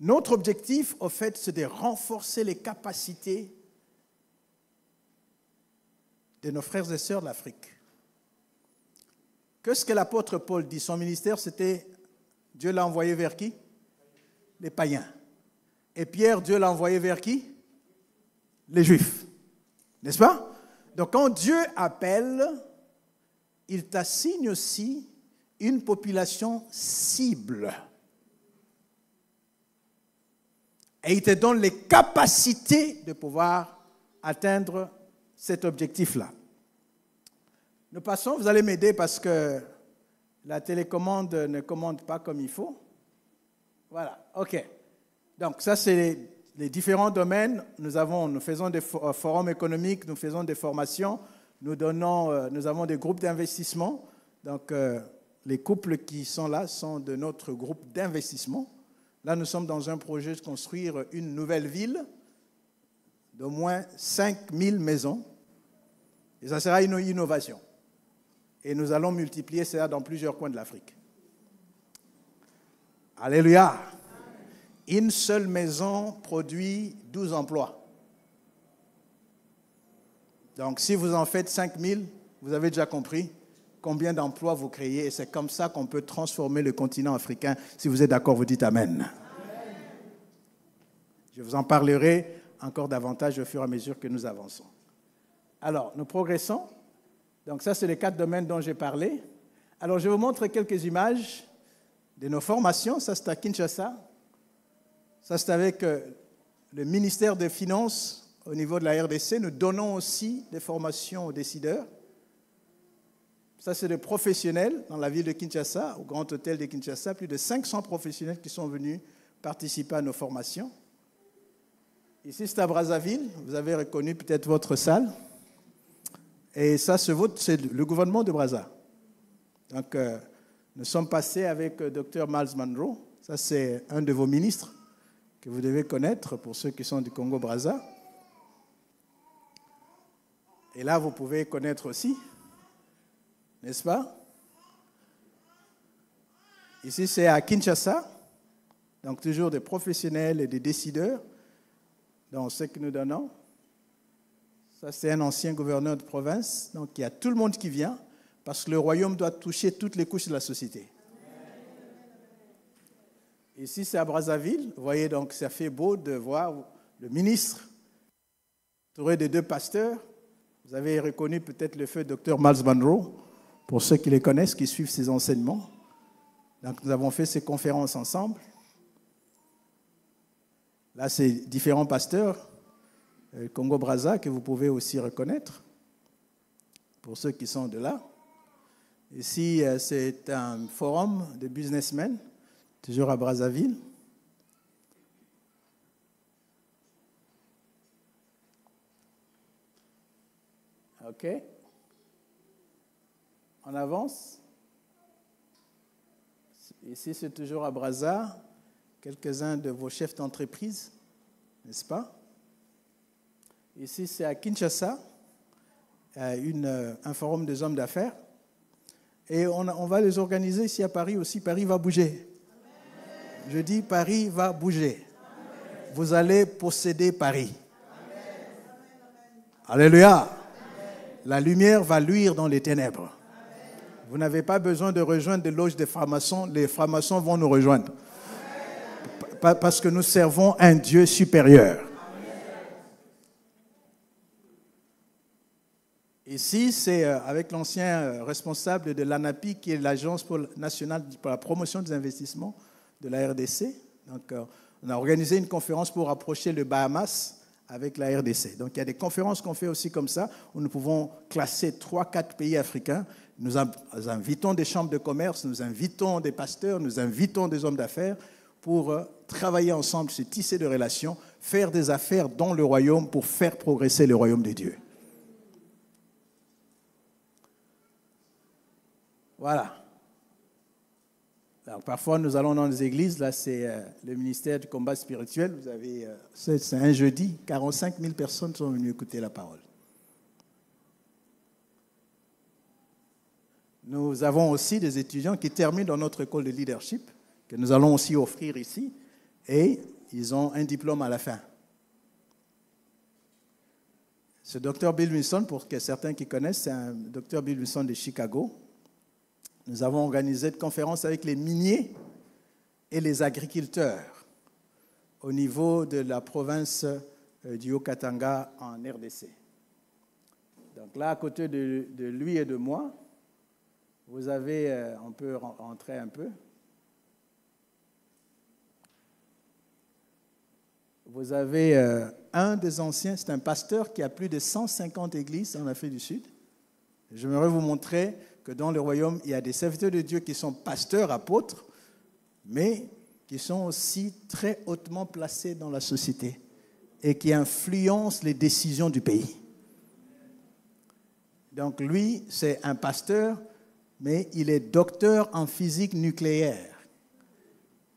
notre objectif, au fait, c'est de renforcer les capacités de nos frères et sœurs de l'Afrique. Qu'est-ce que l'apôtre Paul dit? Son ministère, c'était Dieu l'a envoyé vers qui? Les païens. Et Pierre, Dieu l'a envoyé vers qui? Les Juifs. N'est-ce pas? Donc, quand Dieu appelle, il t'assigne aussi une population cible. Et il te donne les capacités de pouvoir atteindre cet objectif-là. Nous passons, vous allez m'aider parce que la télécommande ne commande pas comme il faut. Voilà, ok. Donc, ça, c'est les différents domaines, nous faisons des forums économiques, nous faisons des formations, nous avons des groupes d'investissement. Donc, les couples qui sont là sont de notre groupe d'investissement. Là, nous sommes dans un projet de construire une nouvelle ville d'au moins 5000 maisons. Et ça sera une innovation. Et nous allons multiplier cela dans plusieurs coins de l'Afrique. Alléluia! Une seule maison produit 12 emplois. Donc, si vous en faites 5000, vous avez déjà compris combien d'emplois vous créez. Et c'est comme ça qu'on peut transformer le continent africain. Si vous êtes d'accord, vous dites Amen. Amen. Je vous en parlerai encore davantage au fur et à mesure que nous avançons. Alors, nous progressons. Donc, ça, c'est les 4 domaines dont j'ai parlé. Alors, je vous montre quelques images de nos formations. Ça, c'est à Kinshasa. Ça, c'est avec le ministère des Finances au niveau de la RDC. Nous donnons aussi des formations aux décideurs. Ça, c'est des professionnels dans la ville de Kinshasa, au Grand Hôtel de Kinshasa. Plus de 500 professionnels qui sont venus participer à nos formations. Ici, c'est à Brazzaville. Vous avez reconnu peut-être votre salle. Et ça, c'est le gouvernement de Brazza. Donc, nous sommes passés avec Dr Myles Munroe. Ça, c'est un de vos ministres que vous devez connaître pour ceux qui sont du Congo-Brazza. Et là, vous pouvez connaître aussi, n'est-ce pas? Ici, c'est à Kinshasa, donc toujours des professionnels et des décideurs dans ce que nous donnons. Ça, c'est un ancien gouverneur de province, donc il y a tout le monde qui vient, parce que le royaume doit toucher toutes les couches de la société. Ici, c'est à Brazzaville. Vous voyez, donc, ça fait beau de voir le ministre entouré des 2 pasteurs. Vous avez reconnu peut-être le feu Dr Myles Munroe, pour ceux qui les connaissent, qui suivent ses enseignements. Donc, nous avons fait ces conférences ensemble. Là, c'est différents pasteurs Congo-Brazza que vous pouvez aussi reconnaître, pour ceux qui sont de là. Ici, c'est un forum de businessmen. Toujours à Brazzaville. OK. On avance. Ici, c'est toujours à Brazza. Quelques-uns de vos chefs d'entreprise, n'est-ce pas? Ici, c'est à Kinshasa, un forum des hommes d'affaires. Et on va les organiser ici à Paris aussi. Paris va bouger. Je dis, Paris va bouger. Amen. Vous allez posséder Paris. Amen. Alléluia. La lumière va luire dans les ténèbres. Vous n'avez pas besoin de rejoindre des loges des francs-maçons. Les francs-maçons vont nous rejoindre. Parce que nous servons un Dieu supérieur. Ici, c'est avec l'ancien responsable de l'ANAPI, qui est l'Agence nationale pour la promotion des investissements de la RDC. Donc, on a organisé une conférence pour rapprocher le Bahamas avec la RDC. Donc, il y a des conférences qu'on fait aussi comme ça, où nous pouvons classer 3-4 pays africains. Nous invitons des chambres de commerce, nous invitons des pasteurs, nous invitons des hommes d'affaires pour travailler ensemble, se tisser de relations, faire des affaires dans le royaume pour faire progresser le royaume de Dieu. Voilà. Alors, parfois, nous allons dans les églises. Là, c'est le ministère du combat spirituel. Vous avez, c'est un jeudi, 45 000 personnes sont venues écouter la parole. Nous avons aussi des étudiants qui terminent dans notre école de leadership, que nous allons aussi offrir ici, et ils ont un diplôme à la fin. Ce docteur Bill Winston, pour que certains qui connaissent, c'est un docteur Bill Winston de Chicago. Nous avons organisé une conférence avec les miniers et les agriculteurs au niveau de la province du Haut-Katanga en RDC. Donc là, à côté de lui et de moi, vous avez, on peut rentrer un peu, vous avez un des anciens, c'est un pasteur qui a plus de 150 églises en Afrique du Sud. J'aimerais vous montrer que dans le royaume, il y a des serviteurs de Dieu qui sont pasteurs, apôtres, mais qui sont aussi très hautement placés dans la société et qui influencent les décisions du pays. Donc lui, c'est un pasteur, mais il est docteur en physique nucléaire.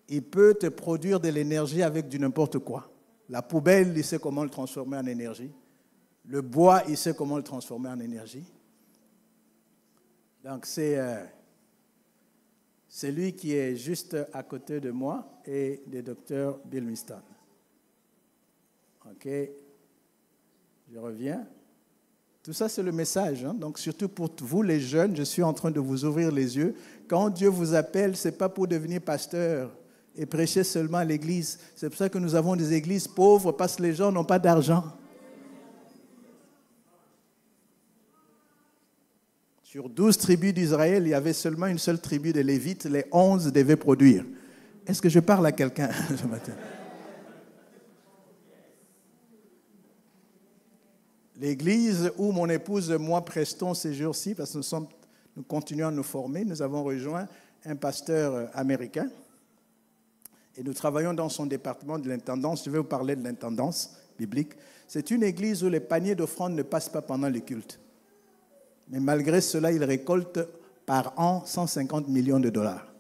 Il peut te produire de l'énergie avec du n'importe quoi. La poubelle, il sait comment le transformer en énergie. Le bois, il sait comment le transformer en énergie. Donc, c'est lui qui est juste à côté de moi et du docteur Bill Winston. OK, je reviens. Tout ça, c'est le message. Hein? Donc, surtout pour vous, les jeunes, je suis en train de vous ouvrir les yeux. Quand Dieu vous appelle, ce n'est pas pour devenir pasteur et prêcher seulement à l'église. C'est pour ça que nous avons des églises pauvres, parce que les gens n'ont pas d'argent. Sur 12 tribus d'Israël, il y avait seulement une seule tribu de Lévites, les 11 devaient produire. Est-ce que je parle à quelqu'un ce matin? L'église où mon épouse et moi prestons ces jours-ci, parce que nous continuons à nous former, nous avons rejoint un pasteur américain et nous travaillons dans son département de l'intendance. Je vais vous parler de l'intendance biblique. C'est une église où les paniers d'offrandes ne passent pas pendant le culte. Mais malgré cela, il récolte par an 150 millions de dollars.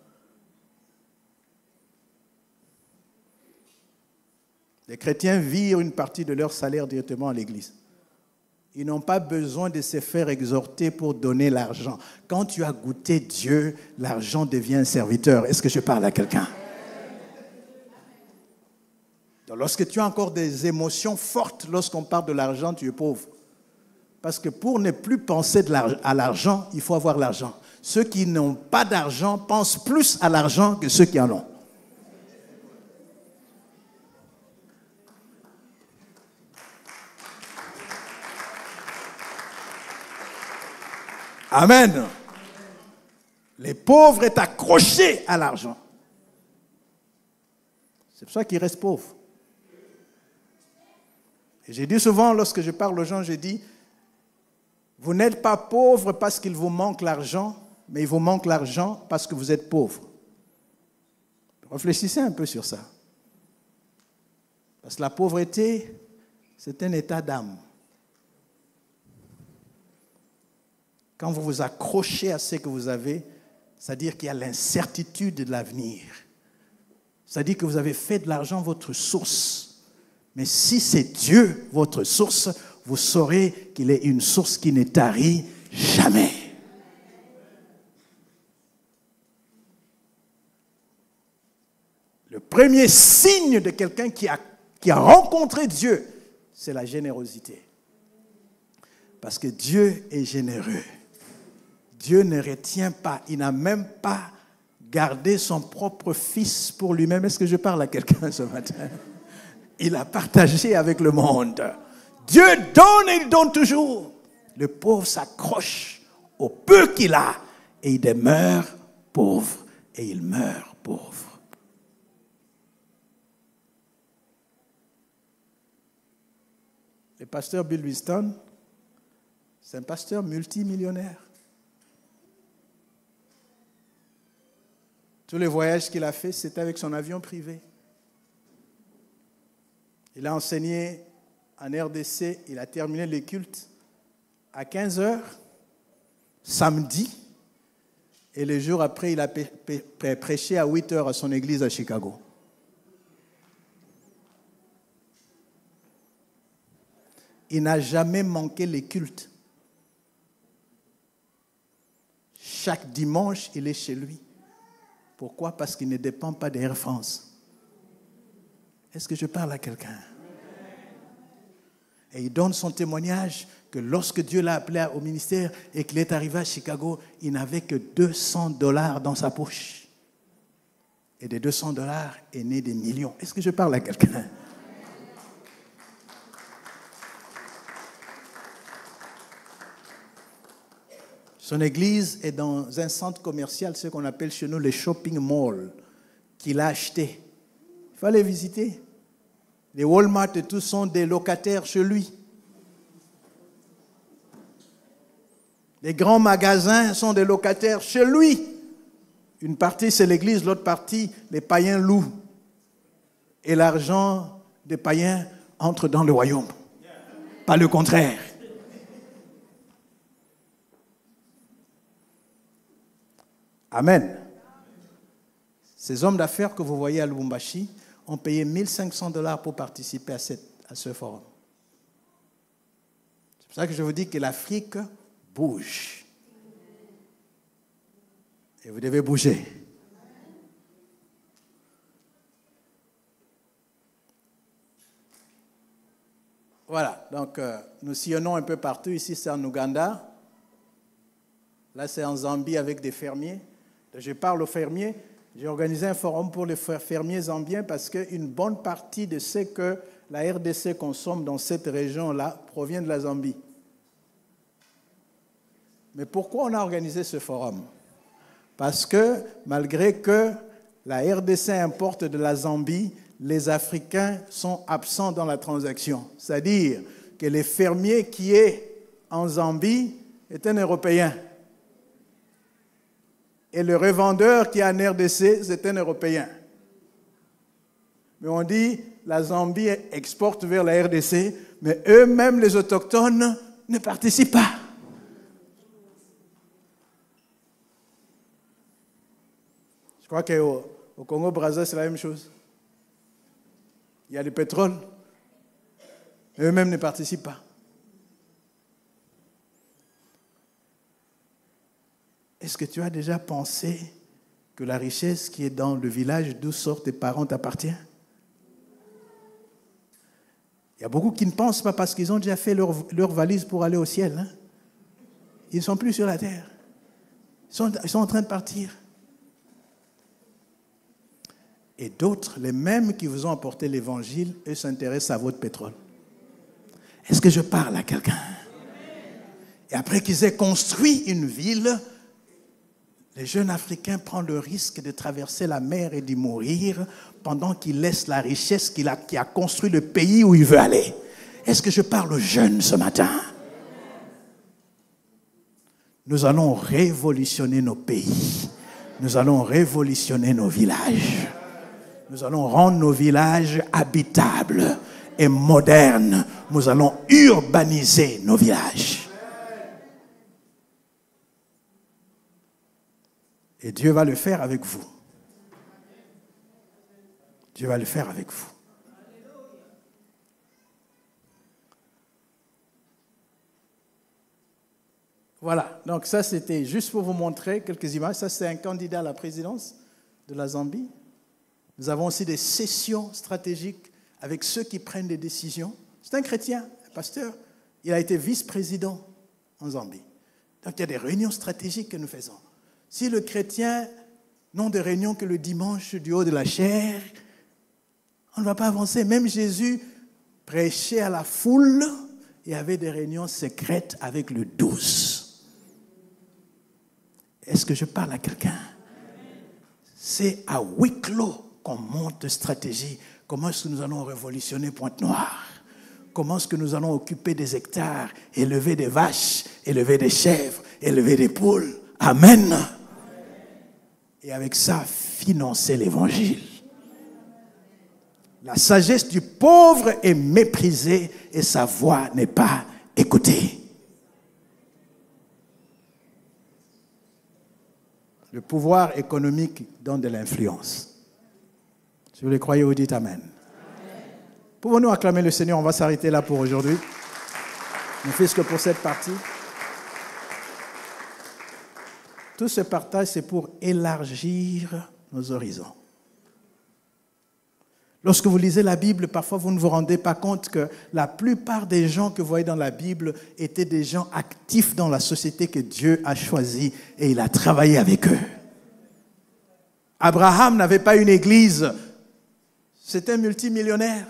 Les chrétiens virent une partie de leur salaire directement à l'église. Ils n'ont pas besoin de se faire exhorter pour donner l'argent. Quand tu as goûté Dieu, l'argent devient un serviteur. Est-ce que je parle à quelqu'un? Donc, lorsque tu as encore des émotions fortes, lorsqu'on parle de l'argent, tu es pauvre. Parce que pour ne plus penser à l'argent, il faut avoir l'argent. Ceux qui n'ont pas d'argent pensent plus à l'argent que ceux qui en ont. Amen. Les pauvres sont accrochés à l'argent. C'est pour ça qu'ils restent pauvres. Et j'ai dit souvent, lorsque je parle aux gens, je dis... Vous n'êtes pas pauvre parce qu'il vous manque l'argent, mais il vous manque l'argent parce que vous êtes pauvre. Réfléchissez un peu sur ça. Parce que la pauvreté, c'est un état d'âme. Quand vous vous accrochez à ce que vous avez, c'est-à-dire qu'il y a l'incertitude de l'avenir. C'est-à-dire que vous avez fait de l'argent votre source. Mais si c'est Dieu votre source, vous saurez qu'il est une source qui ne tarit jamais. Le premier signe de quelqu'un qui a rencontré Dieu, c'est la générosité. Parce que Dieu est généreux. Dieu ne retient pas. Il n'a même pas gardé son propre fils pour lui-même. Est-ce que je parle à quelqu'un ce matin? Il a partagé avec le monde. Dieu donne et il donne toujours. Le pauvre s'accroche au peu qu'il a et il demeure pauvre. Et il meurt pauvre. Le pasteur Bill Winston, c'est un pasteur multimillionnaire. Tous les voyages qu'il a fait, c'était avec son avion privé. Il a enseigné en RDC, il a terminé les cultes à 15h, samedi, et le jour après, il a prêché à 8h à son église à Chicago. Il n'a jamais manqué les cultes. Chaque dimanche, il est chez lui. Pourquoi? Parce qu'il ne dépend pas d'Air France. Est-ce que je parle à quelqu'un? Et il donne son témoignage que lorsque Dieu l'a appelé au ministère et qu'il est arrivé à Chicago, il n'avait que $200 dans sa poche. Et des $200 est né des millions. Est-ce que je parle à quelqu'un? Son église est dans un centre commercial, ce qu'on appelle chez nous les shopping malls, qu'il a acheté. Il fallait visiter. Les Walmart et tout sont des locataires chez lui. Les grands magasins sont des locataires chez lui. Une partie, c'est l'église, l'autre partie, les païens louent. Et l'argent des païens entre dans le royaume. Pas le contraire. Amen. Ces hommes d'affaires que vous voyez à Lubumbashi ont payé $1 500 pour participer à ce forum. C'est pour ça que je vous dis que l'Afrique bouge. Et vous devez bouger. Voilà, donc nous sillonnons un peu partout. Ici, c'est en Ouganda. Là, c'est en Zambie avec des fermiers. Je parle aux fermiers, j'ai organisé un forum pour les fermiers zambiens parce qu'une bonne partie de ce que la RDC consomme dans cette région-là provient de la Zambie. Mais pourquoi on a organisé ce forum? Parce que malgré que la RDC importe de la Zambie, les Africains sont absents dans la transaction. C'est-à-dire que le fermier qui est en Zambie est un Européen. Et le revendeur qui est en RDC, c'est un Européen. Mais on dit, la Zambie exporte vers la RDC, mais eux-mêmes, les autochtones, ne participent pas. Je crois qu'au Congo-Brazzaville, c'est la même chose. Il y a du pétrole, mais eux-mêmes ne participent pas. Est-ce que tu as déjà pensé que la richesse qui est dans le village d'où sortent tes parents t'appartient? Il y a beaucoup qui ne pensent pas parce qu'ils ont déjà fait leur valise pour aller au ciel. Hein? Ils ne sont plus sur la terre. Ils sont en train de partir. Et d'autres, les mêmes qui vous ont apporté l'évangile, eux s'intéressent à votre pétrole. Est-ce que je parle à quelqu'un? Et après qu'ils aient construit une ville, les jeunes Africains prennent le risque de traverser la mer et d'y mourir pendant qu'ils laissent la richesse qui a construit le pays où il veut aller. Est-ce que je parle aux jeunes ce matin? Nous allons révolutionner nos pays. Nous allons révolutionner nos villages. Nous allons rendre nos villages habitables et modernes. Nous allons urbaniser nos villages. Et Dieu va le faire avec vous. Dieu va le faire avec vous. Voilà, donc ça c'était juste pour vous montrer quelques images. Ça c'est un candidat à la présidence de la Zambie. Nous avons aussi des sessions stratégiques avec ceux qui prennent des décisions. C'est un chrétien, un pasteur. Il a été vice-président en Zambie. Donc il y a des réunions stratégiques que nous faisons. Si le chrétien n'a de réunion que le dimanche du haut de la chaire, on ne va pas avancer. Même Jésus prêchait à la foule et avait des réunions secrètes avec le 12. Est-ce que je parle à quelqu'un? C'est à huis clos qu'on monte de stratégie. Comment est-ce que nous allons révolutionner Pointe-Noire? Comment est-ce que nous allons occuper des hectares, élever des vaches, élever des chèvres, élever des poules? Amen. Et avec ça, financer l'évangile. La sagesse du pauvre est méprisée et sa voix n'est pas écoutée. Le pouvoir économique donne de l'influence. Si vous le croyez, vous dites amen. Pouvons-nous acclamer le Seigneur? On va s'arrêter là pour aujourd'hui. Ne fût-ce que pour cette partie. Tout ce partage, c'est pour élargir nos horizons. Lorsque vous lisez la Bible, parfois vous ne vous rendez pas compte que la plupart des gens que vous voyez dans la Bible étaient des gens actifs dans la société que Dieu a choisie et il a travaillé avec eux. Abraham n'avait pas une église, c'était un multimillionnaire.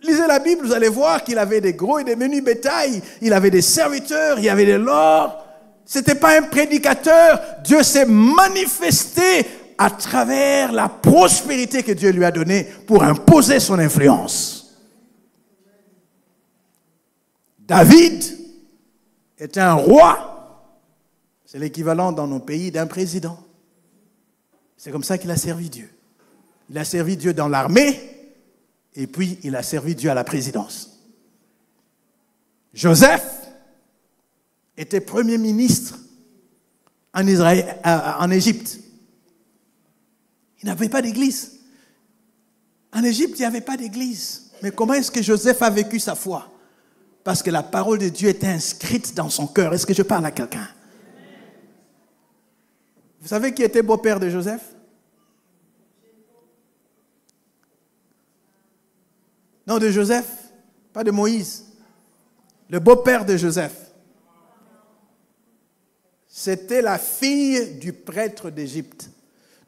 Lisez la Bible, vous allez voir qu'il avait des gros et des menus bétails, il avait des serviteurs, il y avait de l'or. Ce n'était pas un prédicateur. Dieu s'est manifesté à travers la prospérité que Dieu lui a donnée pour imposer son influence. David est un roi. C'est l'équivalent dans nos pays d'un président. C'est comme ça qu'il a servi Dieu. Il a servi Dieu dans l'armée et puis il a servi Dieu à la présidence. Joseph était premier ministre en Israël, en Égypte. Il n'avait pas d'église. En Égypte, il n'y avait pas d'église. Mais comment est-ce que Joseph a vécu sa foi? Parce que la parole de Dieu était inscrite dans son cœur. Est-ce que je parle à quelqu'un? Vous savez qui était beau-père de Joseph? Non, de Joseph, pas de Moïse. Le beau-père de Joseph. C'était la fille du prêtre d'Égypte.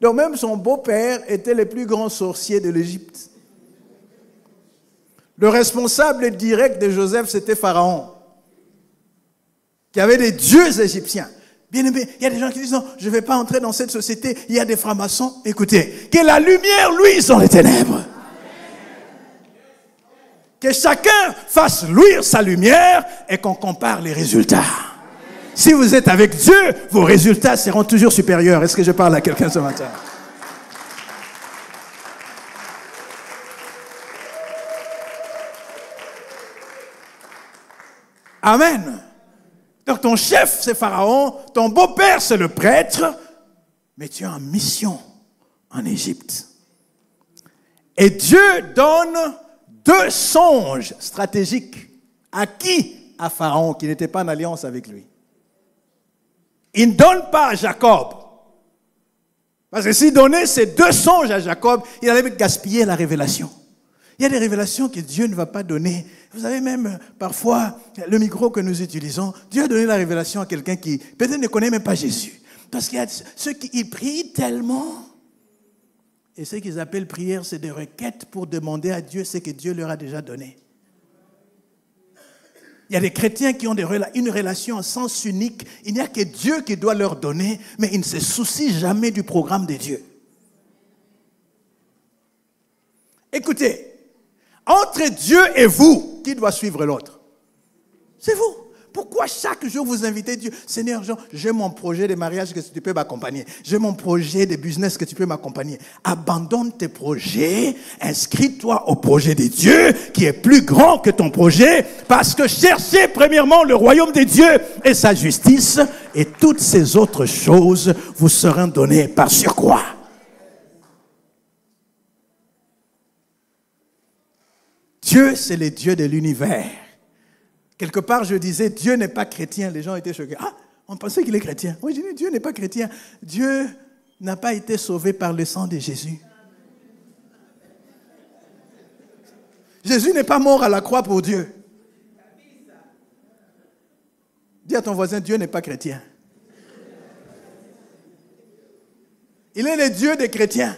Donc même son beau-père était le plus grand sorcier de l'Égypte. Le responsable direct de Joseph, c'était Pharaon, qui avait des dieux égyptiens. Bien aimé, il y a des gens qui disent « Non, je ne vais pas entrer dans cette société, il y a des francs-maçons. » Écoutez, que la lumière luise dans les ténèbres. Amen. Que chacun fasse luire sa lumière et qu'on compare les résultats. Si vous êtes avec Dieu, vos résultats seront toujours supérieurs. Est-ce que je parle à quelqu'un ce matin? Amen. Donc ton chef, c'est Pharaon, ton beau-père, c'est le prêtre, mais tu es en mission en Égypte. Et Dieu donne deux songes stratégiques. À qui? À Pharaon, qui n'était pas en alliance avec lui. Il ne donne pas à Jacob. Parce que s'il donnait ces deux songes à Jacob, il allait gaspiller la révélation. Il y a des révélations que Dieu ne va pas donner. Vous savez même, parfois, le micro que nous utilisons, Dieu a donné la révélation à quelqu'un qui peut-être ne connaît même pas Jésus. Parce qu'il y a ceux qui prient tellement. Et ce qu'ils appellent prière, c'est des requêtes pour demander à Dieu ce que Dieu leur a déjà donné. Il y a des chrétiens qui ont une relation en sens unique. Il n'y a que Dieu qui doit leur donner, mais ils ne se soucient jamais du programme de Dieu. Écoutez, entre Dieu et vous, qui doit suivre l'autre? C'est vous. Pourquoi chaque jour vous invitez Dieu? Seigneur, j'ai mon projet de mariage que tu peux m'accompagner. J'ai mon projet de business que tu peux m'accompagner. Abandonne tes projets, inscris-toi au projet de Dieu qui est plus grand que ton projet, parce que cherchez premièrement le royaume de Dieu et sa justice, et toutes ces autres choses vous seront données par surcroît. Dieu, c'est le Dieu de l'univers. Quelque part, je disais, Dieu n'est pas chrétien. Les gens étaient choqués. Ah, on pensait qu'il est chrétien. Moi, je dis, Dieu n'est pas chrétien. Dieu n'a pas été sauvé par le sang de Jésus. Jésus n'est pas mort à la croix pour Dieu. Dis à ton voisin, Dieu n'est pas chrétien. Il est le Dieu des chrétiens.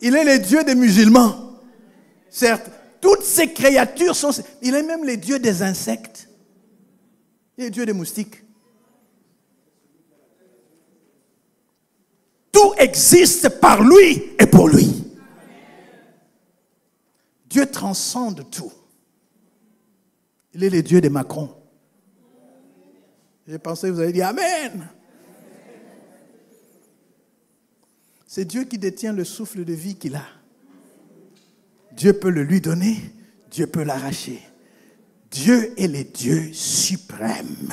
Il est le Dieu des musulmans. Certes, toutes ces créatures sont... Il est même le Dieu des insectes. Il est le Dieu des moustiques. Tout existe par lui et pour lui. Dieu transcende tout. Il est le Dieu de Macron. J'ai pensé que vous allez dire Amen. C'est Dieu qui détient le souffle de vie qu'il a. Dieu peut le lui donner, Dieu peut l'arracher. Dieu est le Dieu suprême.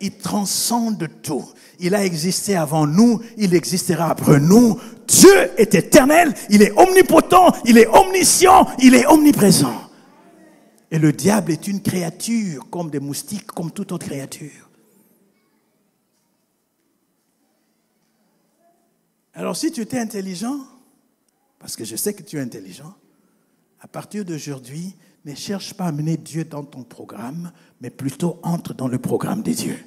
Il transcende tout. Il a existé avant nous, il existera après nous. Dieu est éternel, il est omnipotent, il est omniscient, il est omniprésent. Et le diable est une créature, comme des moustiques, comme toute autre créature. Alors si tu étais intelligent, parce que je sais que tu es intelligent, à partir d'aujourd'hui, ne cherche pas à amener Dieu dans ton programme, mais plutôt entre dans le programme des dieux.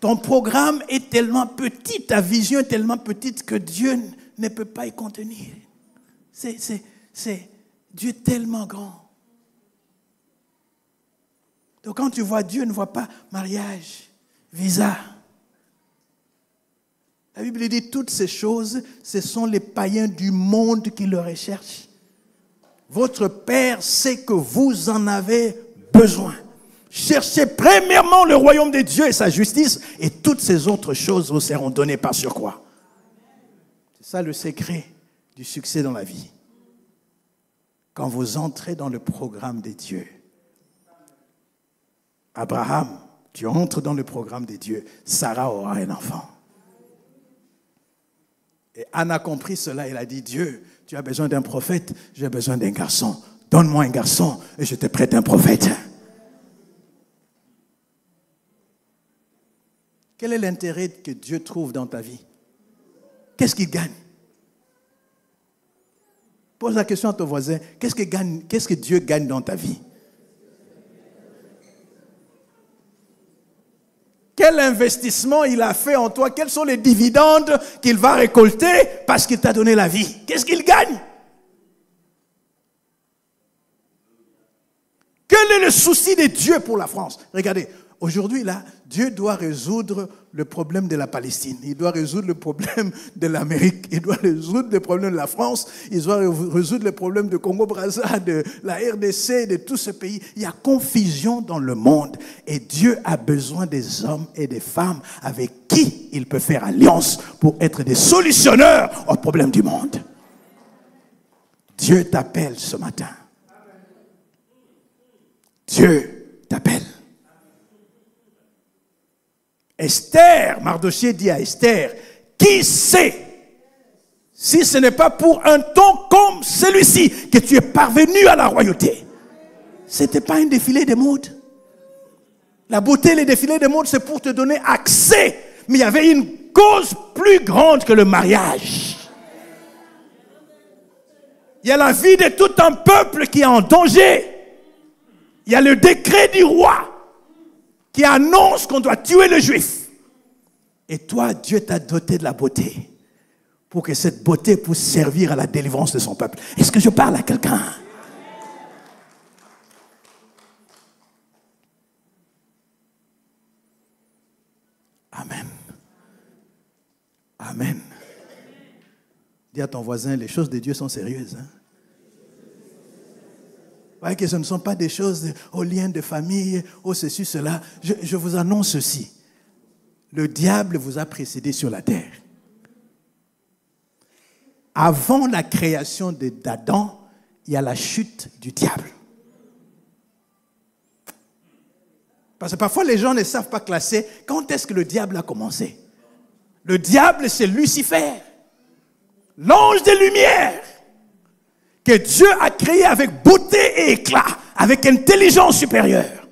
Ton programme est tellement petit, ta vision est tellement petite que Dieu ne peut pas y contenir. C'est Dieu tellement grand. Donc quand tu vois Dieu, ne vois pas mariage, visa. La Bible dit toutes ces choses, ce sont les païens du monde qui le recherchent. Votre Père sait que vous en avez besoin. Cherchez premièrement le royaume de Dieu et sa justice, et toutes ces autres choses vous seront données par surcroît. C'est ça le secret du succès dans la vie. Quand vous entrez dans le programme des dieux, Abraham, tu entres dans le programme des dieux, Sarah aura un enfant. Et Anne a compris cela, elle a dit, Dieu, tu as besoin d'un prophète, j'ai besoin d'un garçon. Donne-moi un garçon et je te prête un prophète. Quel est l'intérêt que Dieu trouve dans ta vie? Qu'est-ce qu'il gagne? Pose la question à ton voisin. Qu'est-ce que Dieu gagne dans ta vie? Quel investissement il a fait en toi? Quels sont les dividendes qu'il va récolter parce qu'il t'a donné la vie? Qu'est-ce qu'il gagne? Quel est le souci de Dieu pour la France? Regardez. Aujourd'hui, là, Dieu doit résoudre le problème de la Palestine. Il doit résoudre le problème de l'Amérique. Il doit résoudre le problème de la France. Il doit résoudre le problème de Congo-Brazza, de la RDC, de tout ce pays. Il y a confusion dans le monde. Et Dieu a besoin des hommes et des femmes avec qui il peut faire alliance pour être des solutionneurs aux problèmes du monde. Dieu t'appelle ce matin. Dieu t'appelle. Esther, Mardochée dit à Esther, qui sait si ce n'est pas pour un temps comme celui-ci que tu es parvenu à la royauté? Ce n'était pas un défilé de mode. La beauté, les défilés de mode, c'est pour te donner accès. Mais il y avait une cause plus grande que le mariage. Il y a la vie de tout un peuple qui est en danger. Il y a le décret du roi qui annonce qu'on doit tuer le juif. Et toi, Dieu t'a doté de la beauté pour que cette beauté puisse servir à la délivrance de son peuple. Est-ce que je parle à quelqu'un? Amen. Amen. Dis à ton voisin, les choses de Dieu sont sérieuses. Hein? Voyez que ce ne sont pas des choses aux liens de famille, au ceci, cela. Je vous annonce ceci. Le diable vous a précédé sur la terre. Avant la création d'Adam, il y a la chute du diable. Parce que parfois les gens ne savent pas classer quand est-ce que le diable a commencé. Le diable, c'est Lucifer, l'ange des lumières, que Dieu a créé avec beauté et éclat, avec intelligence supérieure.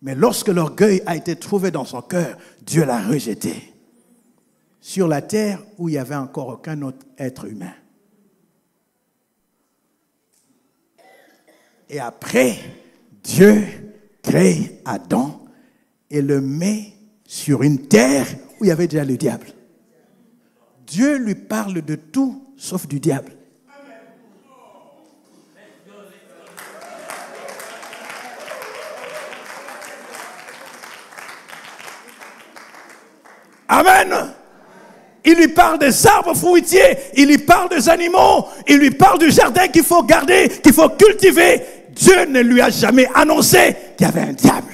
Mais lorsque l'orgueil a été trouvé dans son cœur, Dieu l'a rejeté. Sur la terre où il n'y avait encore aucun autre être humain. Et après, Dieu crée Adam et le met sur une terre où il y avait déjà le diable. Dieu lui parle de tout sauf du diable. Amen. Il lui parle des arbres fruitiers, il lui parle des animaux, il lui parle du jardin qu'il faut garder, qu'il faut cultiver. Dieu ne lui a jamais annoncé qu'il y avait un diable.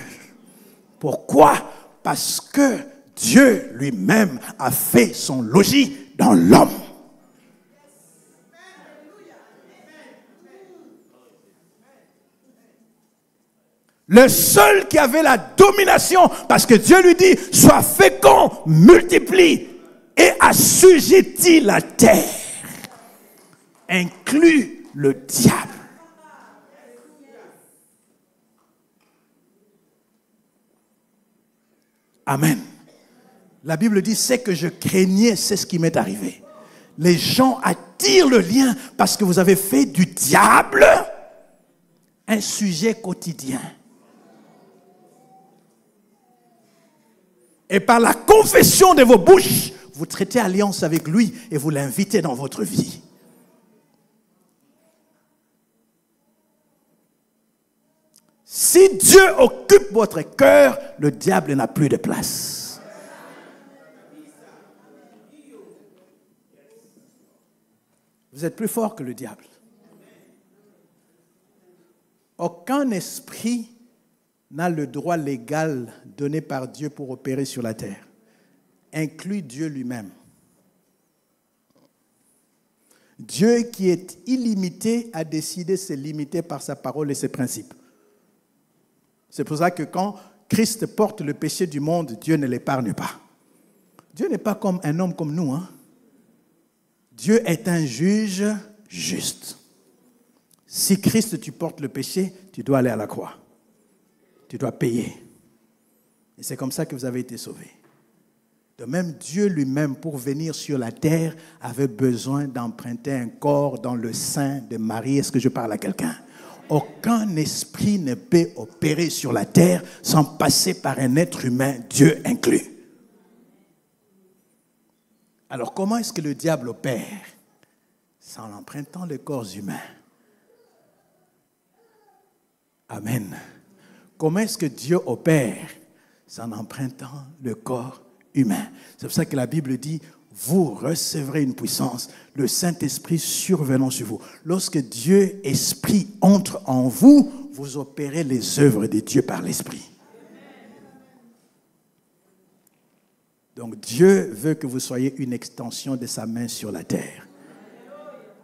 Pourquoi? Parce que Dieu lui-même a fait son logis dans l'homme. Le seul qui avait la domination, parce que Dieu lui dit, sois fécond, multiplie et assujettis la terre, inclut le diable. Amen. La Bible dit, c'est que je craignais, c'est ce qui m'est arrivé. Les gens attirent le lien parce que vous avez fait du diable un sujet quotidien. Et par la confession de vos bouches, vous traitez alliance avec lui et vous l'invitez dans votre vie. Si Dieu occupe votre cœur, le diable n'a plus de place. Vous êtes plus fort que le diable. Aucun esprit n'a le droit légal donné par Dieu pour opérer sur la terre, inclut Dieu lui-même. Dieu qui est illimité a décidé de se limiter par sa parole et ses principes. C'est pour ça que quand Christ porte le péché du monde, Dieu ne l'épargne pas. Dieu n'est pas comme un homme comme nous, hein? Dieu est un juge juste. Si Christ, tu portes le péché, tu dois aller à la croix. Tu dois payer. Et c'est comme ça que vous avez été sauvés. De même, Dieu lui-même, pour venir sur la terre, avait besoin d'emprunter un corps dans le sein de Marie. Est-ce que je parle à quelqu'un? Aucun esprit ne peut opérer sur la terre sans passer par un être humain, Dieu inclus. Alors, comment est-ce que le diable opère? C'est en empruntant les corps humains. Amen. Comment est-ce que Dieu opère? C'est en empruntant le corps humain. C'est pour ça que la Bible dit, vous recevrez une puissance, le Saint-Esprit survenant sur vous. Lorsque Dieu, Esprit, entre en vous, vous opérez les œuvres de Dieu par l'Esprit. Donc Dieu veut que vous soyez une extension de sa main sur la terre.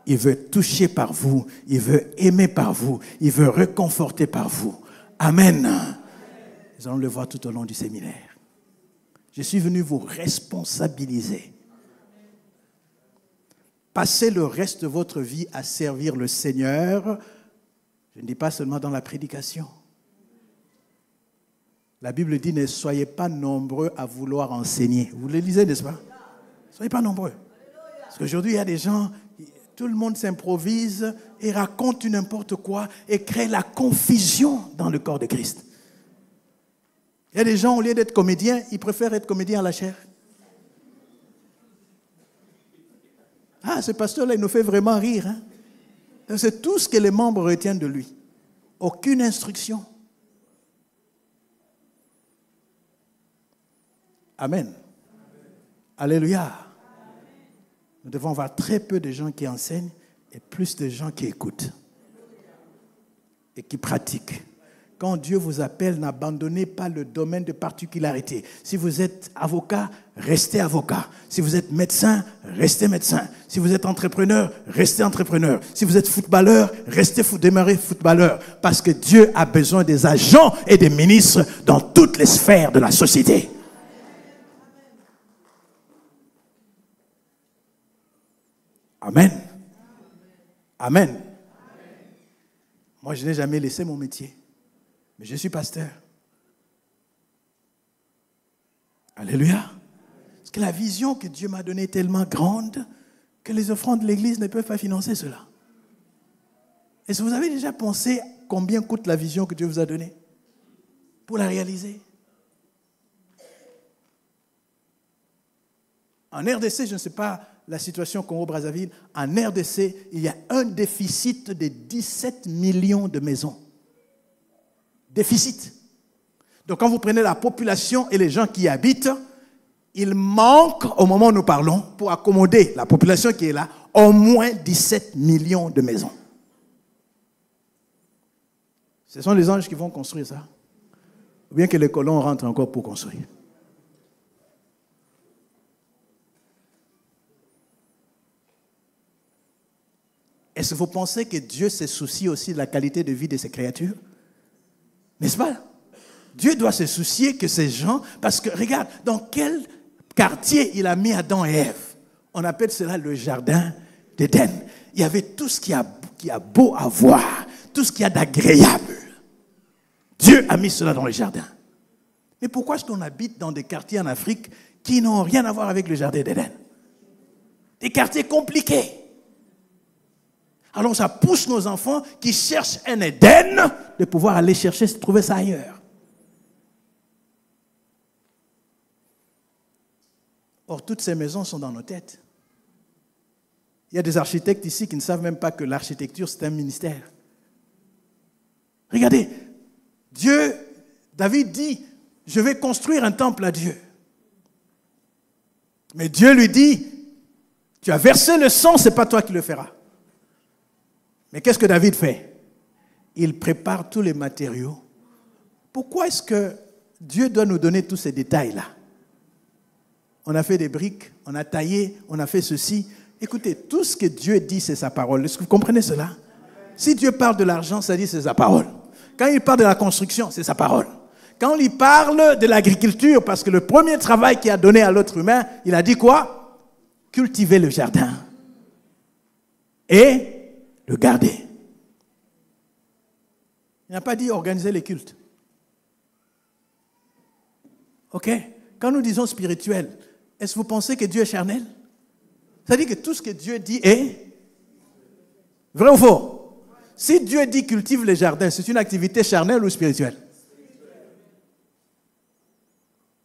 Il veut toucher par vous, il veut aimer par vous, il veut réconforter par vous. Amen. Nous allons le voir tout au long du séminaire. Je suis venu vous responsabiliser. Passez le reste de votre vie à servir le Seigneur. Je ne dis pas seulement dans la prédication. La Bible dit, ne soyez pas nombreux à vouloir enseigner. Vous le lisez, n'est-ce pas? Ne soyez pas nombreux. Parce qu'aujourd'hui, il y a des gens... Tout le monde s'improvise et raconte n'importe quoi et crée la confusion dans le corps de Christ. Il y a des gens, au lieu d'être comédiens, ils préfèrent être comédiens à la chair. Ah, ce pasteur-là, il nous fait vraiment rire. Hein? C'est tout ce que les membres retiennent de lui. Aucune instruction. Amen. Amen. Alléluia. Nous devons avoir très peu de gens qui enseignent et plus de gens qui écoutent et qui pratiquent. Quand Dieu vous appelle, n'abandonnez pas le domaine de particularité. Si vous êtes avocat, restez avocat. Si vous êtes médecin, restez médecin. Si vous êtes entrepreneur, restez entrepreneur. Si vous êtes footballeur, restez demeurez footballeur. Parce que Dieu a besoin des agents et des ministres dans toutes les sphères de la société. Amen. Amen. Amen. Moi, je n'ai jamais laissé mon métier. Mais je suis pasteur. Alléluia. Parce que la vision que Dieu m'a donnée est tellement grande que les offrandes de l'Église ne peuvent pas financer cela. Est-ce que vous avez déjà pensé combien coûte la vision que Dieu vous a donnée pour la réaliser? En RDC, je ne sais pas la situation Congo-Brazzaville, en RDC, il y a un déficit de 17 millions de maisons. Déficit. Donc quand vous prenez la population et les gens qui y habitent, il manque, au moment où nous parlons, pour accommoder la population qui est là, au moins 17 millions de maisons. Ce sont les anges qui vont construire ça. Ou bien que les colons rentrent encore pour construire. Est-ce que vous pensez que Dieu se soucie aussi de la qualité de vie de ses créatures? N'est-ce pas? Dieu doit se soucier que ces gens... Parce que, regarde, dans quel quartier il a mis Adam et Ève? On appelle cela le jardin d'Éden. Il y avait tout ce qui a beau à voir, tout ce qu'il y a d'agréable. Dieu a mis cela dans le jardin. Mais pourquoi est-ce qu'on habite dans des quartiers en Afrique qui n'ont rien à voir avec le jardin d'Éden? Des quartiers compliqués. Alors ça pousse nos enfants qui cherchent un Éden de pouvoir aller chercher, trouver ça ailleurs. Or, toutes ces maisons sont dans nos têtes. Il y a des architectes ici qui ne savent même pas que l'architecture, c'est un ministère. Regardez, Dieu, David dit, je vais construire un temple à Dieu. Mais Dieu lui dit, tu as versé le sang, ce n'est pas toi qui le feras. Mais qu'est-ce que David fait? Il prépare tous les matériaux. Pourquoi est-ce que Dieu doit nous donner tous ces détails-là? On a fait des briques, on a taillé, on a fait ceci. Écoutez, tout ce que Dieu dit, c'est sa parole. Est-ce que vous comprenez cela? Si Dieu parle de l'argent, ça dit c'est sa parole. Quand il parle de la construction, c'est sa parole. Quand il parle de l'agriculture, parce que le premier travail qu'il a donné à l'autre humain, il a dit quoi? Cultiver le jardin. Et... le garder. Il n'a pas dit organiser les cultes. Ok? Quand nous disons spirituel, est-ce que vous pensez que Dieu est charnel? C'est-à-dire que tout ce que Dieu dit est vrai ou faux? Si Dieu dit cultive les jardins, c'est une activité charnelle ou spirituelle?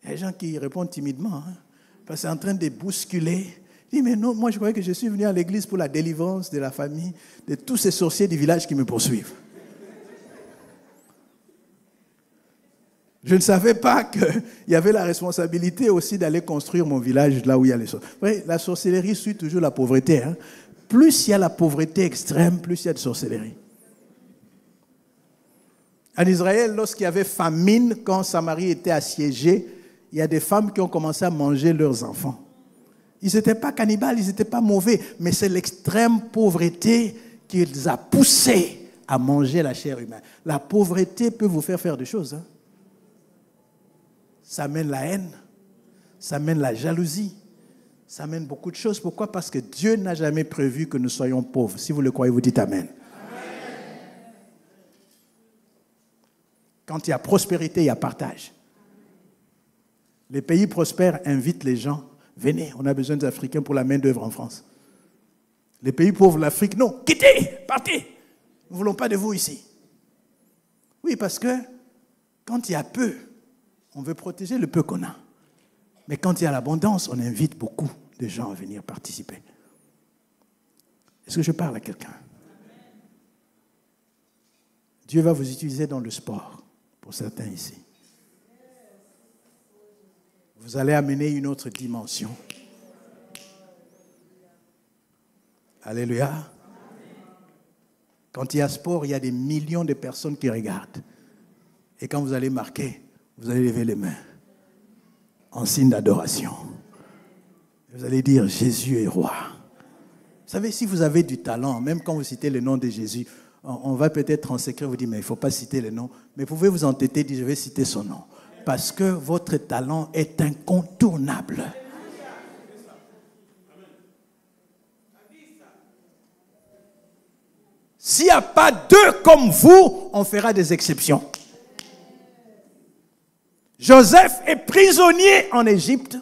Il y a des gens qui répondent timidement, hein, parce qu'ils sont en train de bousculer. Il dit, mais non, moi je croyais que je suis venu à l'église pour la délivrance de la famille, de tous ces sorciers du village qui me poursuivent. Je ne savais pas qu'il y avait la responsabilité aussi d'aller construire mon village là où il y a les sorciers. Oui, la sorcellerie suit toujours la pauvreté. Hein. Plus il y a la pauvreté extrême, plus il y a de sorcellerie. En Israël, lorsqu'il y avait famine, quand Samarie était assiégée, il y a des femmes qui ont commencé à manger leurs enfants. Ils n'étaient pas cannibales, ils n'étaient pas mauvais, mais c'est l'extrême pauvreté qui les a poussés à manger la chair humaine. La pauvreté peut vous faire des choses. Hein. Ça mène la haine, ça mène la jalousie, ça mène beaucoup de choses. Pourquoi? Parce que Dieu n'a jamais prévu que nous soyons pauvres. Si vous le croyez, vous dites amen. Amen. Quand il y a prospérité, il y a partage. Les pays prospères invitent les gens. Venez, on a besoin des Africains pour la main-d'œuvre en France. Les pays pauvres, l'Afrique, non. Quittez, partez. Nous ne voulons pas de vous ici. Oui, parce que quand il y a peu, on veut protéger le peu qu'on a. Mais quand il y a l'abondance, on invite beaucoup de gens à venir participer. Est-ce que je parle à quelqu'un? Dieu va vous utiliser dans le sport, pour certains ici. Vous allez amener une autre dimension. Alléluia. Amen. Quand il y a sport, il y a des millions de personnes qui regardent. Et quand vous allez marquer, vous allez lever les mains en signe d'adoration. Vous allez dire, Jésus est roi. Vous savez, si vous avez du talent, même quand vous citez le nom de Jésus, on va peut-être en secret vous dire, mais il ne faut pas citer le nom. Mais vous pouvez vous entêter, dire, je vais citer son nom. Parce que votre talent est incontournable. S'il n'y a pas deux comme vous, on fera des exceptions. Joseph est prisonnier en Égypte.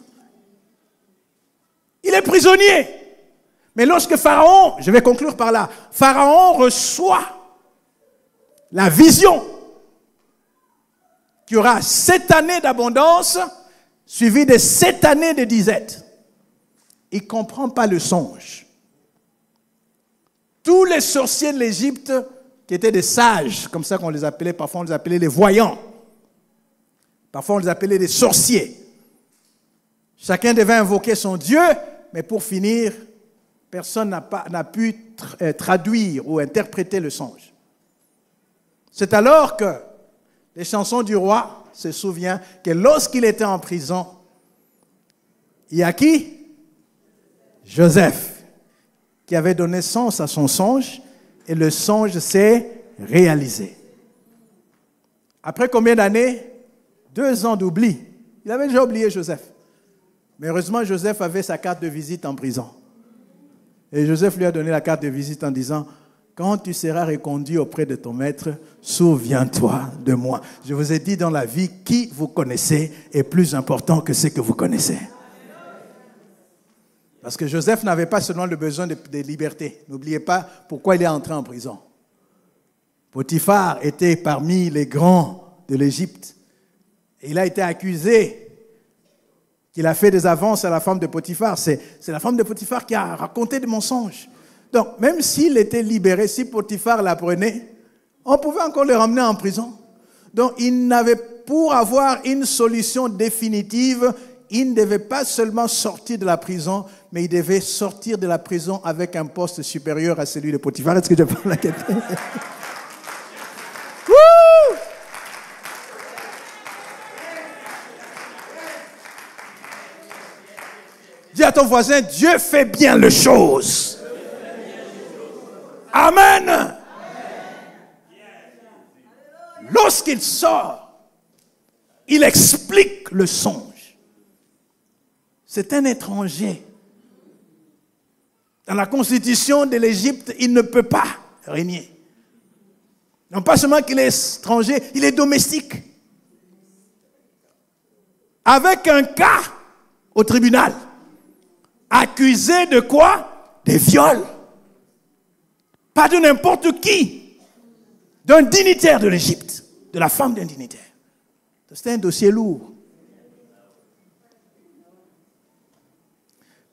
Il est prisonnier. Mais lorsque Pharaon, je vais conclure par là, Pharaon reçoit la vision qu'il y aura 7 années d'abondance suivies de 7 années de disette. Il ne comprend pas le songe. Tous les sorciers de l'Égypte qui étaient des sages, comme ça qu'on les appelait, parfois on les appelait les voyants, parfois on les appelait les sorciers. Chacun devait invoquer son Dieu, mais pour finir, personne n'a pu traduire ou interpréter le songe. C'est alors que les chansons du roi se souviennent que lorsqu'il était en prison, il y a qui? Joseph, qui avait donné sens à son songe, et le songe s'est réalisé. Après combien d'années? 2 ans d'oubli. Il avait déjà oublié Joseph. Mais heureusement, Joseph avait sa carte de visite en prison. Et Joseph lui a donné la carte de visite en disant, « Quand tu seras reconduit auprès de ton maître, souviens-toi de moi. Je vous ai dit dans la vie, qui vous connaissez est plus important que ce que vous connaissez. » Parce que Joseph n'avait pas seulement le besoin de liberté. N'oubliez pas pourquoi il est entré en prison. Potiphar était parmi les grands de l'Égypte. Il a été accusé qu'il a fait des avances à la femme de Potiphar. C'est la femme de Potiphar qui a raconté des mensonges. Donc, même s'il était libéré, si Potiphar l'apprenait, on pouvait encore le ramener en prison. Donc, il n'avait, pour avoir une solution définitive, il ne devait pas seulement sortir de la prison, mais il devait sortir de la prison avec un poste supérieur à celui de Potiphar. Est-ce que je parle à quelqu'un? Dis à ton voisin, Dieu fait bien les choses. Amen. Amen. Lorsqu'il sort, il explique le songe. C'est un étranger. Dans la constitution de l'Égypte, il ne peut pas régner. Non pas seulement qu'il est étranger, il est domestique. Avec un cas au tribunal. Accusé de quoi? Des viols. Pas de n'importe qui. D'un dignitaire de l'Égypte. De la femme d'un dignitaire. C'est un dossier lourd.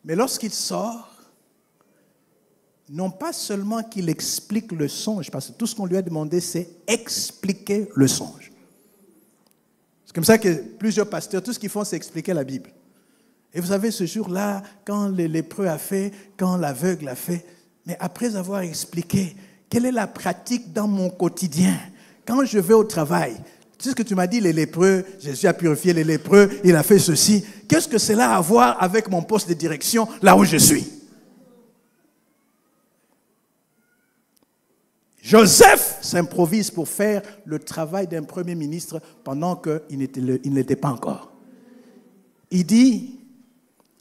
Mais lorsqu'il sort, non pas seulement qu'il explique le songe, parce que tout ce qu'on lui a demandé, c'est expliquer le songe. C'est comme ça que plusieurs pasteurs, tout ce qu'ils font, c'est expliquer la Bible. Et vous savez, ce jour-là, quand le lépreux a fait, quand l'aveugle a fait, mais après avoir expliqué, quelle est la pratique dans mon quotidien? Quand je vais au travail, c'est ce que tu m'as dit, les lépreux, Jésus a purifié les lépreux, il a fait ceci. Qu'est-ce que cela a à voir avec mon poste de direction, là où je suis? Joseph s'improvise pour faire le travail d'un premier ministre pendant qu'il n'était pas encore. Il dit,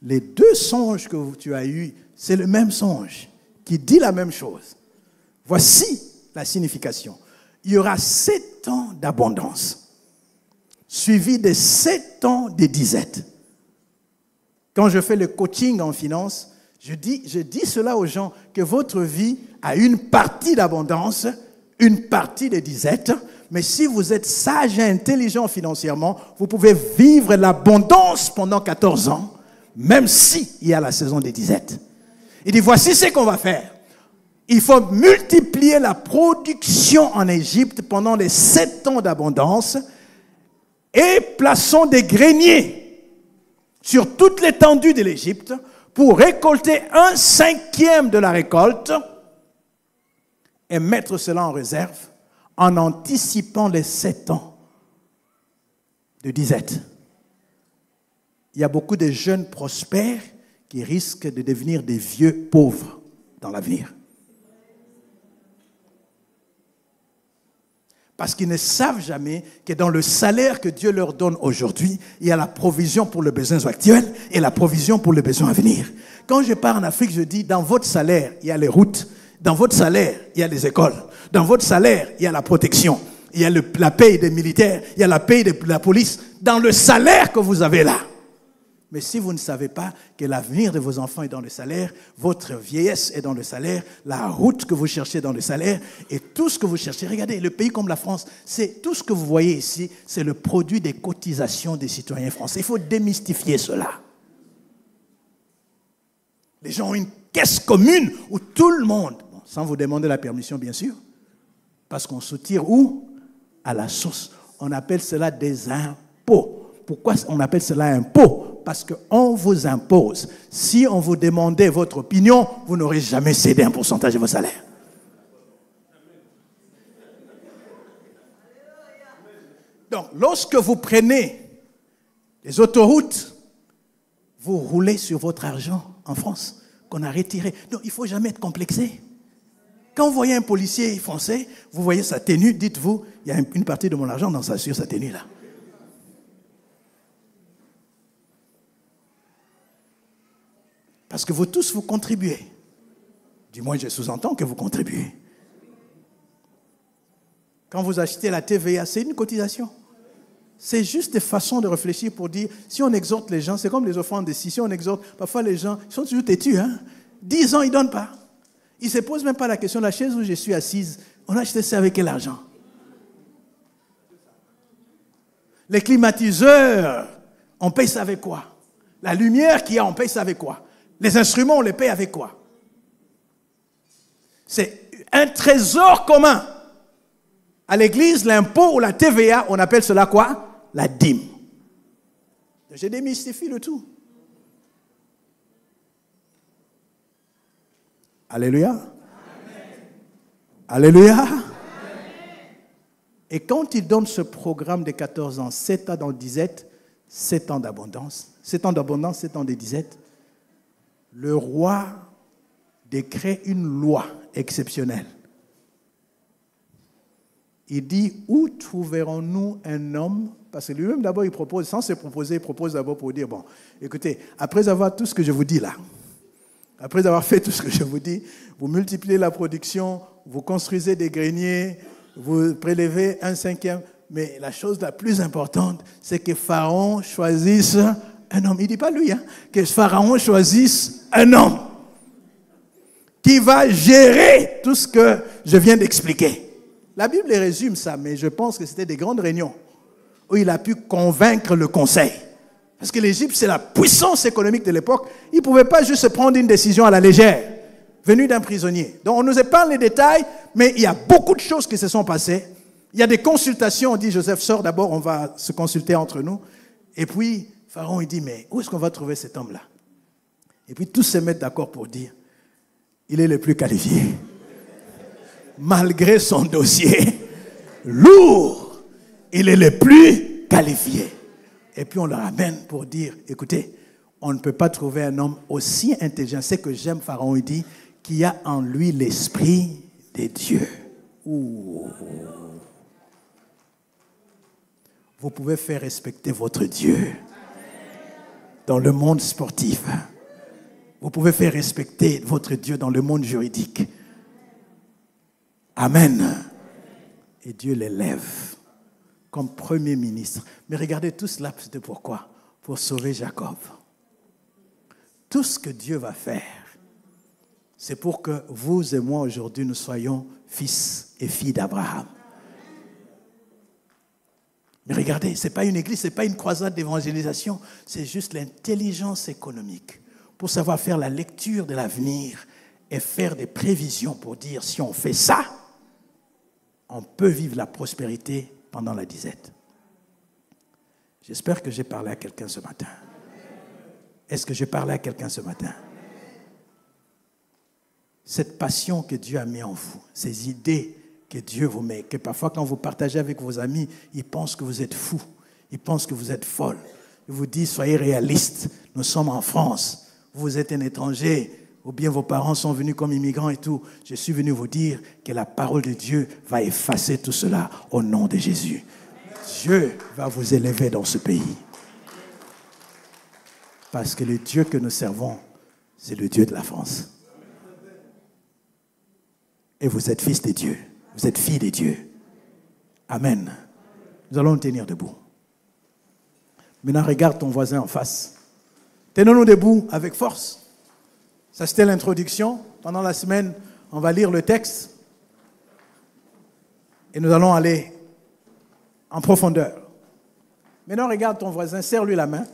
les 2 songes que tu as eus, c'est le même songe, qui dit la même chose. Voici la signification. Il y aura 7 ans d'abondance, suivi de 7 ans de disette. Quand je fais le coaching en finance, je dis cela aux gens, que votre vie a une partie d'abondance, une partie de disette, mais si vous êtes sage et intelligent financièrement, vous pouvez vivre l'abondance pendant 14 ans, même s'il y a la saison des disettes. Il dit, voici ce qu'on va faire. Il faut multiplier la production en Égypte pendant les 7 ans d'abondance et plaçons des greniers sur toute l'étendue de l'Égypte pour récolter 1/5 de la récolte et mettre cela en réserve en anticipant les 7 ans de disette. Il y a beaucoup de jeunes prospères qui risquent de devenir des vieux pauvres dans l'avenir. Parce qu'ils ne savent jamais que dans le salaire que Dieu leur donne aujourd'hui, il y a la provision pour le besoin actuel et la provision pour le besoin à venir. Quand je pars en Afrique, je dis, dans votre salaire, il y a les routes. Dans votre salaire, il y a les écoles. Dans votre salaire, il y a la protection. Il y a la paye des militaires. Il y a la paye de la police. Dans le salaire que vous avez là, Mais si vous ne savez pas que l'avenir de vos enfants est dans le salaire, votre vieillesse est dans le salaire, la route que vous cherchez dans le salaire et tout ce que vous cherchez. Regardez, le pays comme la France, c'est tout ce que vous voyez ici, c'est le produit des cotisations des citoyens français. Il faut démystifier cela. Les gens ont une caisse commune où tout le monde, bon, sans vous demander la permission bien sûr, parce qu'on soutire où? À la source. On appelle cela des impôts. Pourquoi on appelle cela impôt? Parce qu'on vous impose. Si on vous demandait votre opinion, vous n'aurez jamais cédé un pourcentage de vos salaires. Donc, lorsque vous prenez les autoroutes, vous roulez sur votre argent en France, qu'on a retiré. Donc, il ne faut jamais être complexé. Quand vous voyez un policier français, vous voyez sa tenue, dites-vous, il y a une partie de mon argent dans sa tenue-là. Parce que vous tous, vous contribuez. Du moins, je sous-entends que vous contribuez. Quand vous achetez la TVA, c'est une cotisation. C'est juste des façons de réfléchir pour dire, si on exhorte les gens, c'est comme les offrandes ici, si on exhorte, parfois les gens, ils sont toujours têtus, hein. 10 ans, ils ne donnent pas. Ils ne se posent même pas la question, la chaise où je suis assise, on a acheté ça avec quel argent? Les climatiseurs, on paye ça avec quoi? La lumière qu'il y a, on paye ça avec quoi? Les instruments, on les paye avec quoi? C'est un trésor commun. À l'église, l'impôt ou la TVA, on appelle cela quoi? La dîme. Je démystifie le tout. Alléluia. Amen. Alléluia. Amen. Et quand il donne ce programme de 14 ans, 7 ans dans 17, 7 ans d'abondance, 7 ans d'abondance, 7 ans de 17, le roi décrète une loi exceptionnelle. Il dit, où trouverons-nous un homme? Parce que lui-même, d'abord, il propose, sans se proposer, il propose d'abord pour dire, bon, écoutez, après avoir tout ce que je vous dis là, après avoir fait tout ce que je vous dis, vous multipliez la production, vous construisez des greniers, vous prélevez 1/5, mais la chose la plus importante, c'est que Pharaon choisisse un homme. Il ne dit pas lui, hein, que Pharaon choisisse un homme qui va gérer tout ce que je viens d'expliquer. La Bible résume ça, mais je pense que c'était des grandes réunions où il a pu convaincre le conseil. Parce que l'Égypte, c'est la puissance économique de l'époque. Il ne pouvait pas juste prendre une décision à la légère, venue d'un prisonnier. Donc on nous épargne les détails, mais il y a beaucoup de choses qui se sont passées. Il y a des consultations, on dit Joseph sort d'abord, on va se consulter entre nous. Et puis Pharaon, il dit, mais où est-ce qu'on va trouver cet homme-là? Et puis tous se mettent d'accord pour dire, il est le plus qualifié. Malgré son dossier lourd, il est le plus qualifié. Et puis on le ramène pour dire, écoutez, on ne peut pas trouver un homme aussi intelligent. C'est que j'aime Pharaon, il dit, qui a en lui l'esprit des dieux. Ouh. Vous pouvez faire respecter votre Dieu. Dans le monde sportif, vous pouvez faire respecter votre Dieu dans le monde juridique. Amen. Et Dieu l'élève comme premier ministre. Mais regardez tout cela, c'était pourquoi? Pour sauver Jacob. Tout ce que Dieu va faire, c'est pour que vous et moi aujourd'hui, nous soyons fils et filles d'Abraham. Mais regardez, ce n'est pas une église, ce n'est pas une croisade d'évangélisation, c'est juste l'intelligence économique pour savoir faire la lecture de l'avenir et faire des prévisions pour dire si on fait ça, on peut vivre la prospérité pendant la disette. J'espère que j'ai parlé à quelqu'un ce matin. Est-ce que j'ai parlé à quelqu'un ce matin? Cette passion que Dieu a mis en vous, ces idées que Dieu vous met, que parfois quand vous partagez avec vos amis, ils pensent que vous êtes fou, ils pensent que vous êtes folle. Ils vous disent, soyez réalistes, nous sommes en France, vous êtes un étranger, ou bien vos parents sont venus comme immigrants et tout. Je suis venu vous dire que la parole de Dieu va effacer tout cela au nom de Jésus. Dieu va vous élever dans ce pays. Parce que le Dieu que nous servons, c'est le Dieu de la France. Et vous êtes fils de Dieu. Vous êtes fille de Dieu. Amen. Nous allons nous tenir debout. Maintenant, regarde ton voisin en face Tenons-nous debout avec force. Ça, c'était l'introduction. Pendant la semaine, on va lire le texte et nous allons aller en profondeur. Maintenant, regarde ton voisin, serre-lui la main.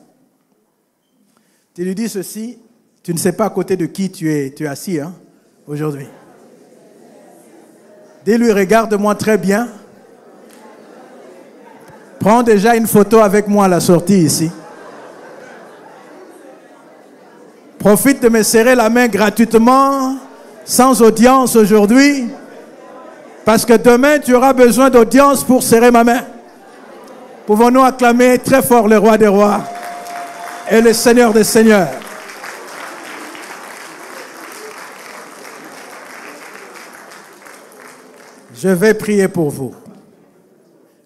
Tu lui dis ceci, tu ne sais pas à côté de qui tu es assis hein, aujourd'hui. Dis-lui, regarde-moi très bien. Prends déjà une photo avec moi à la sortie ici. Profite de me serrer la main gratuitement, sans audience aujourd'hui, parce que demain tu auras besoin d'audience pour serrer ma main. Pouvons-nous acclamer très fort le Roi des rois et le Seigneur des seigneurs. Je vais prier pour vous.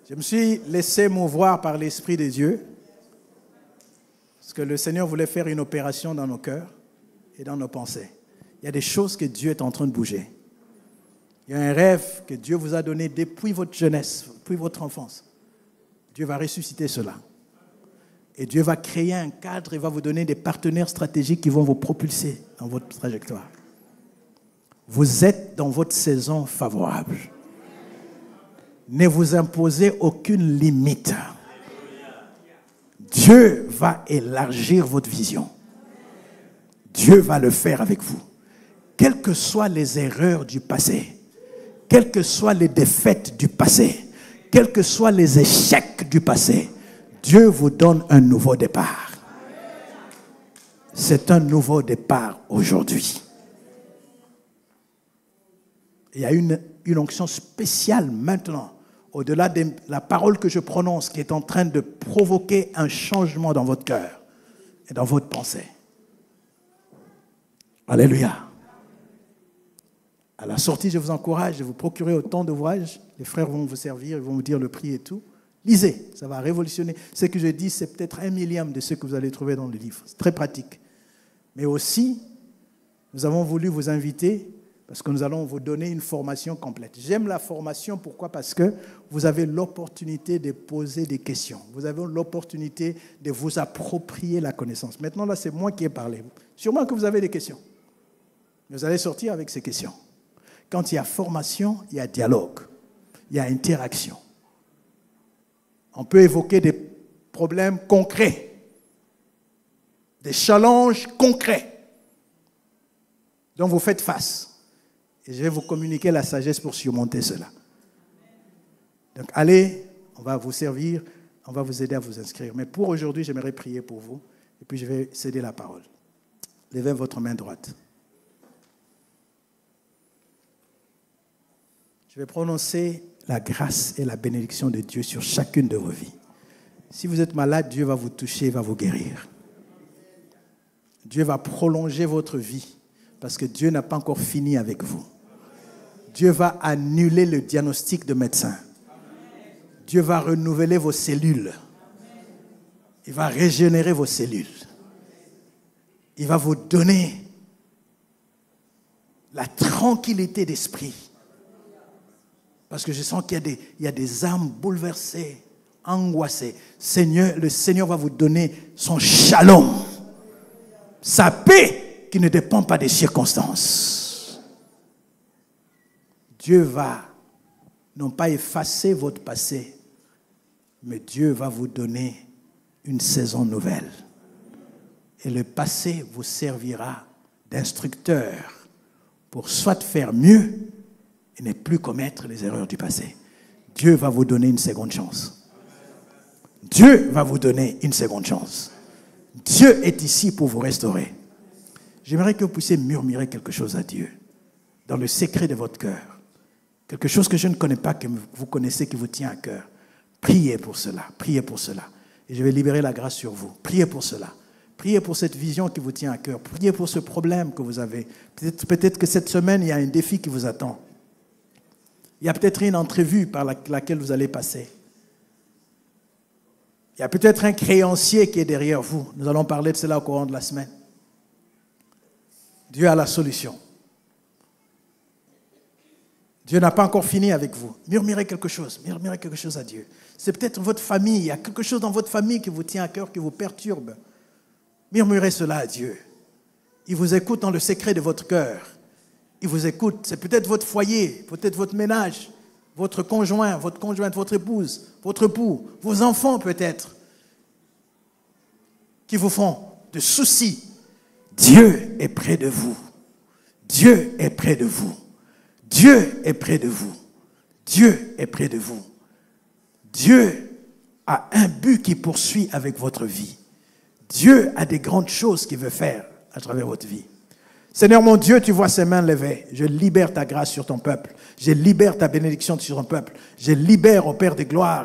Je me suis laissé mouvoir par l'Esprit de Dieu, parce que le Seigneur voulait faire une opération dans nos cœurs et dans nos pensées. Il y a des choses que Dieu est en train de bouger. Il y a un rêve que Dieu vous a donné depuis votre jeunesse, depuis votre enfance. Dieu va ressusciter cela. Et Dieu va créer un cadre et va vous donner des partenaires stratégiques qui vont vous propulser dans votre trajectoire. Vous êtes dans votre saison favorable. Ne vous imposez aucune limite. Dieu va élargir votre vision. Dieu va le faire avec vous. Quelles que soient les erreurs du passé, quelles que soient les défaites du passé, quels que soient les échecs du passé, Dieu vous donne un nouveau départ. C'est un nouveau départ aujourd'hui. Il y a une onction spéciale maintenant, au-delà de la parole que je prononce, qui est en train de provoquer un changement dans votre cœur et dans votre pensée. Alléluia. À la sortie, je vous encourage de vous procurer autant de voyages. Les frères vont vous servir, ils vont vous dire le prix et tout. Lisez, ça va révolutionner. Ce que je dis, c'est peut-être 1/1000 de ce que vous allez trouver dans le livre. C'est très pratique. Mais aussi, nous avons voulu vous inviter parce que nous allons vous donner une formation complète. J'aime la formation, pourquoi? Parce que vous avez l'opportunité de poser des questions. Vous avez l'opportunité de vous approprier la connaissance. Maintenant, là, c'est moi qui ai parlé. Sûrement que vous avez des questions. Vous allez sortir avec ces questions. Quand il y a formation, il y a dialogue. Il y a interaction. On peut évoquer des problèmes concrets, des challenges concrets dont vous faites face. Et je vais vous communiquer la sagesse pour surmonter cela. Donc allez, on va vous servir, on va vous aider à vous inscrire. Mais pour aujourd'hui, j'aimerais prier pour vous et puis je vais céder la parole. Levez votre main droite. Je vais prononcer la grâce et la bénédiction de Dieu sur chacune de vos vies. Si vous êtes malade, Dieu va vous toucher, va vous guérir. Dieu va prolonger votre vie parce que Dieu n'a pas encore fini avec vous. Dieu va annuler le diagnostic de médecin. Dieu va renouveler vos cellules. Il va régénérer vos cellules. Il va vous donner la tranquillité d'esprit. Parce que je sens qu'il y a des âmes bouleversées, angoissées. Seigneur, le Seigneur va vous donner son shalom, sa paix qui ne dépend pas des circonstances. Dieu va non pas effacer votre passé, mais Dieu va vous donner une saison nouvelle. Et le passé vous servira d'instructeur pour soit faire mieux, et ne plus commettre les erreurs du passé. Dieu va vous donner une seconde chance. Dieu va vous donner une seconde chance. Dieu est ici pour vous restaurer. J'aimerais que vous puissiez murmurer quelque chose à Dieu, dans le secret de votre cœur. Quelque chose que je ne connais pas, que vous connaissez, qui vous tient à cœur. Priez pour cela, priez pour cela. Et je vais libérer la grâce sur vous. Priez pour cela. Priez pour cette vision qui vous tient à cœur. Priez pour ce problème que vous avez. Peut-être que cette semaine, il y a un défi qui vous attend. Il y a peut-être une entrevue par laquelle vous allez passer. Il y a peut-être un créancier qui est derrière vous. Nous allons parler de cela au courant de la semaine. Dieu a la solution. Dieu n'a pas encore fini avec vous. Murmurez quelque chose à Dieu. C'est peut-être votre famille, il y a quelque chose dans votre famille qui vous tient à cœur, qui vous perturbe. Murmurez cela à Dieu. Il vous écoute dans le secret de votre cœur. Il vous écoute. C'est peut-être votre foyer, peut-être votre ménage, votre conjoint, votre conjointe, votre épouse, votre époux, vos enfants peut-être, qui vous font de soucis. Dieu est près de vous. Dieu est près de vous. Dieu est près de vous. Dieu est près de vous. Dieu a un but qui poursuit avec votre vie. Dieu a des grandes choses qu'il veut faire à travers votre vie. Seigneur mon Dieu, tu vois ces mains levées. Je libère ta grâce sur ton peuple. Je libère ta bénédiction sur ton peuple. Je libère, ô Père de gloire,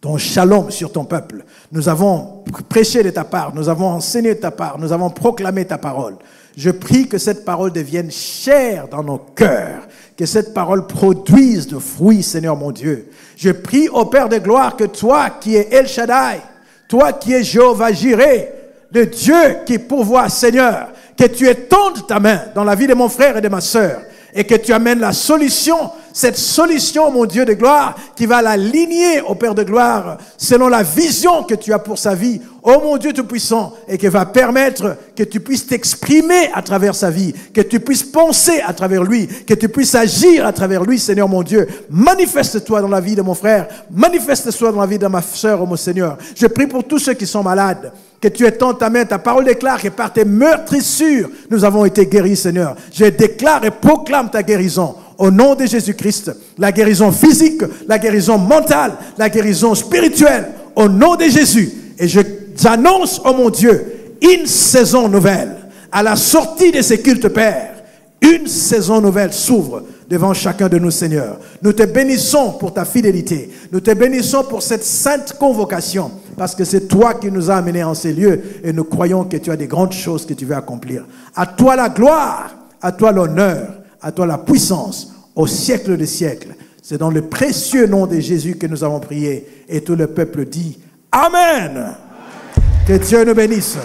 ton shalom sur ton peuple. Nous avons prêché de ta part, nous avons enseigné de ta part, nous avons proclamé ta parole. Je prie que cette parole devienne chère dans nos cœurs, que cette parole produise de fruits, Seigneur mon Dieu. Je prie, ô Père de gloire, que toi qui es El Shaddai, toi qui es Jéhovah Jireh, le Dieu qui pourvoit, Seigneur, que tu étendes ta main dans la vie de mon frère et de ma sœur et que tu amènes la solution, cette solution, mon Dieu de gloire, qui va l'aligner au Père de gloire selon la vision que tu as pour sa vie, ô mon Dieu Tout-Puissant, et qui va permettre que tu puisses t'exprimer à travers sa vie, que tu puisses penser à travers lui, que tu puisses agir à travers lui, Seigneur mon Dieu. Manifeste-toi dans la vie de mon frère, manifeste-toi dans la vie de ma sœur, ô mon Seigneur. Je prie pour tous ceux qui sont malades, que tu étends ta main, ta parole déclare que par tes meurtrissures, nous avons été guéris, Seigneur. Je déclare et proclame ta guérison. Au nom de Jésus-Christ, la guérison physique, la guérison mentale, la guérison spirituelle, au nom de Jésus. Et j'annonce, oh mon Dieu, une saison nouvelle. À la sortie de ces cultes, Père, une saison nouvelle s'ouvre devant chacun de nous, Seigneur. Nous te bénissons pour ta fidélité. Nous te bénissons pour cette sainte convocation. Parce que c'est toi qui nous as amenés en ces lieux et nous croyons que tu as des grandes choses que tu veux accomplir. À toi la gloire, à toi l'honneur, à toi la puissance, au siècle des siècles. C'est dans le précieux nom de Jésus que nous avons prié. Et tout le peuple dit Amen. Amen. Que Dieu nous bénisse.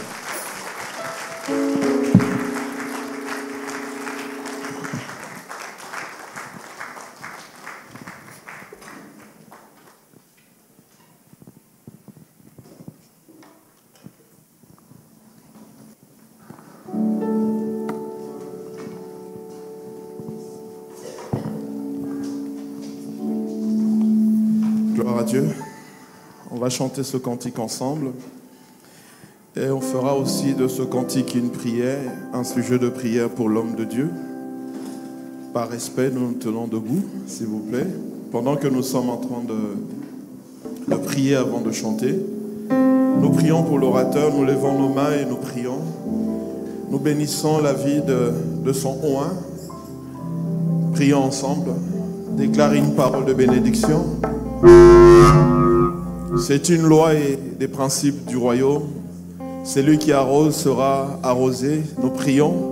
On va chanter ce cantique ensemble et on fera aussi de ce cantique une prière, un sujet de prière pour l'homme de Dieu. Par respect, nous nous tenons debout, s'il vous plaît, pendant que nous sommes en train de prier avant de chanter. Nous prions pour l'orateur, nous levons nos mains et nous prions. Nous bénissons la vie de son oin. Prions ensemble, déclarons une parole de bénédiction. C'est une loi et des principes du royaume. Celui qui arrose sera arrosé. Nous prions.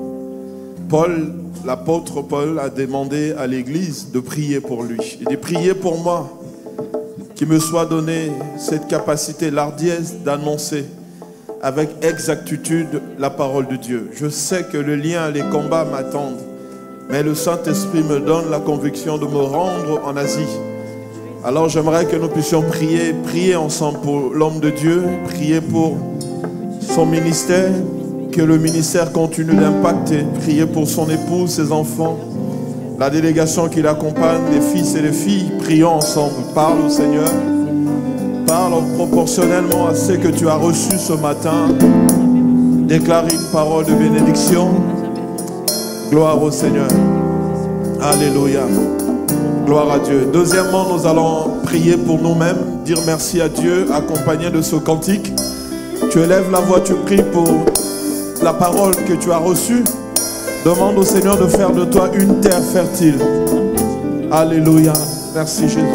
Paul, l'apôtre Paul, a demandé à l'église de prier pour lui. Il dit, priez pour moi, qu'il me soit donné cette capacité l'ardiesse d'annoncer avec exactitude la parole de Dieu. Je sais que le lien, les combats m'attendent, mais le Saint-Esprit me donne la conviction de me rendre en Asie. Alors j'aimerais que nous puissions prier ensemble pour l'homme de Dieu, prier pour son ministère, que le ministère continue d'impacter, prier pour son épouse, ses enfants, la délégation qui l'accompagne, les fils et les filles. Prions ensemble, parle au Seigneur, parle proportionnellement à ce que tu as reçu ce matin, déclare une parole de bénédiction. Gloire au Seigneur, alléluia. Gloire à Dieu. Deuxièmement, nous allons prier pour nous-mêmes, dire merci à Dieu, accompagné de ce cantique. Tu élèves la voix, tu pries pour la parole que tu as reçue. Demande au Seigneur de faire de toi une terre fertile. Alléluia. Merci Jésus.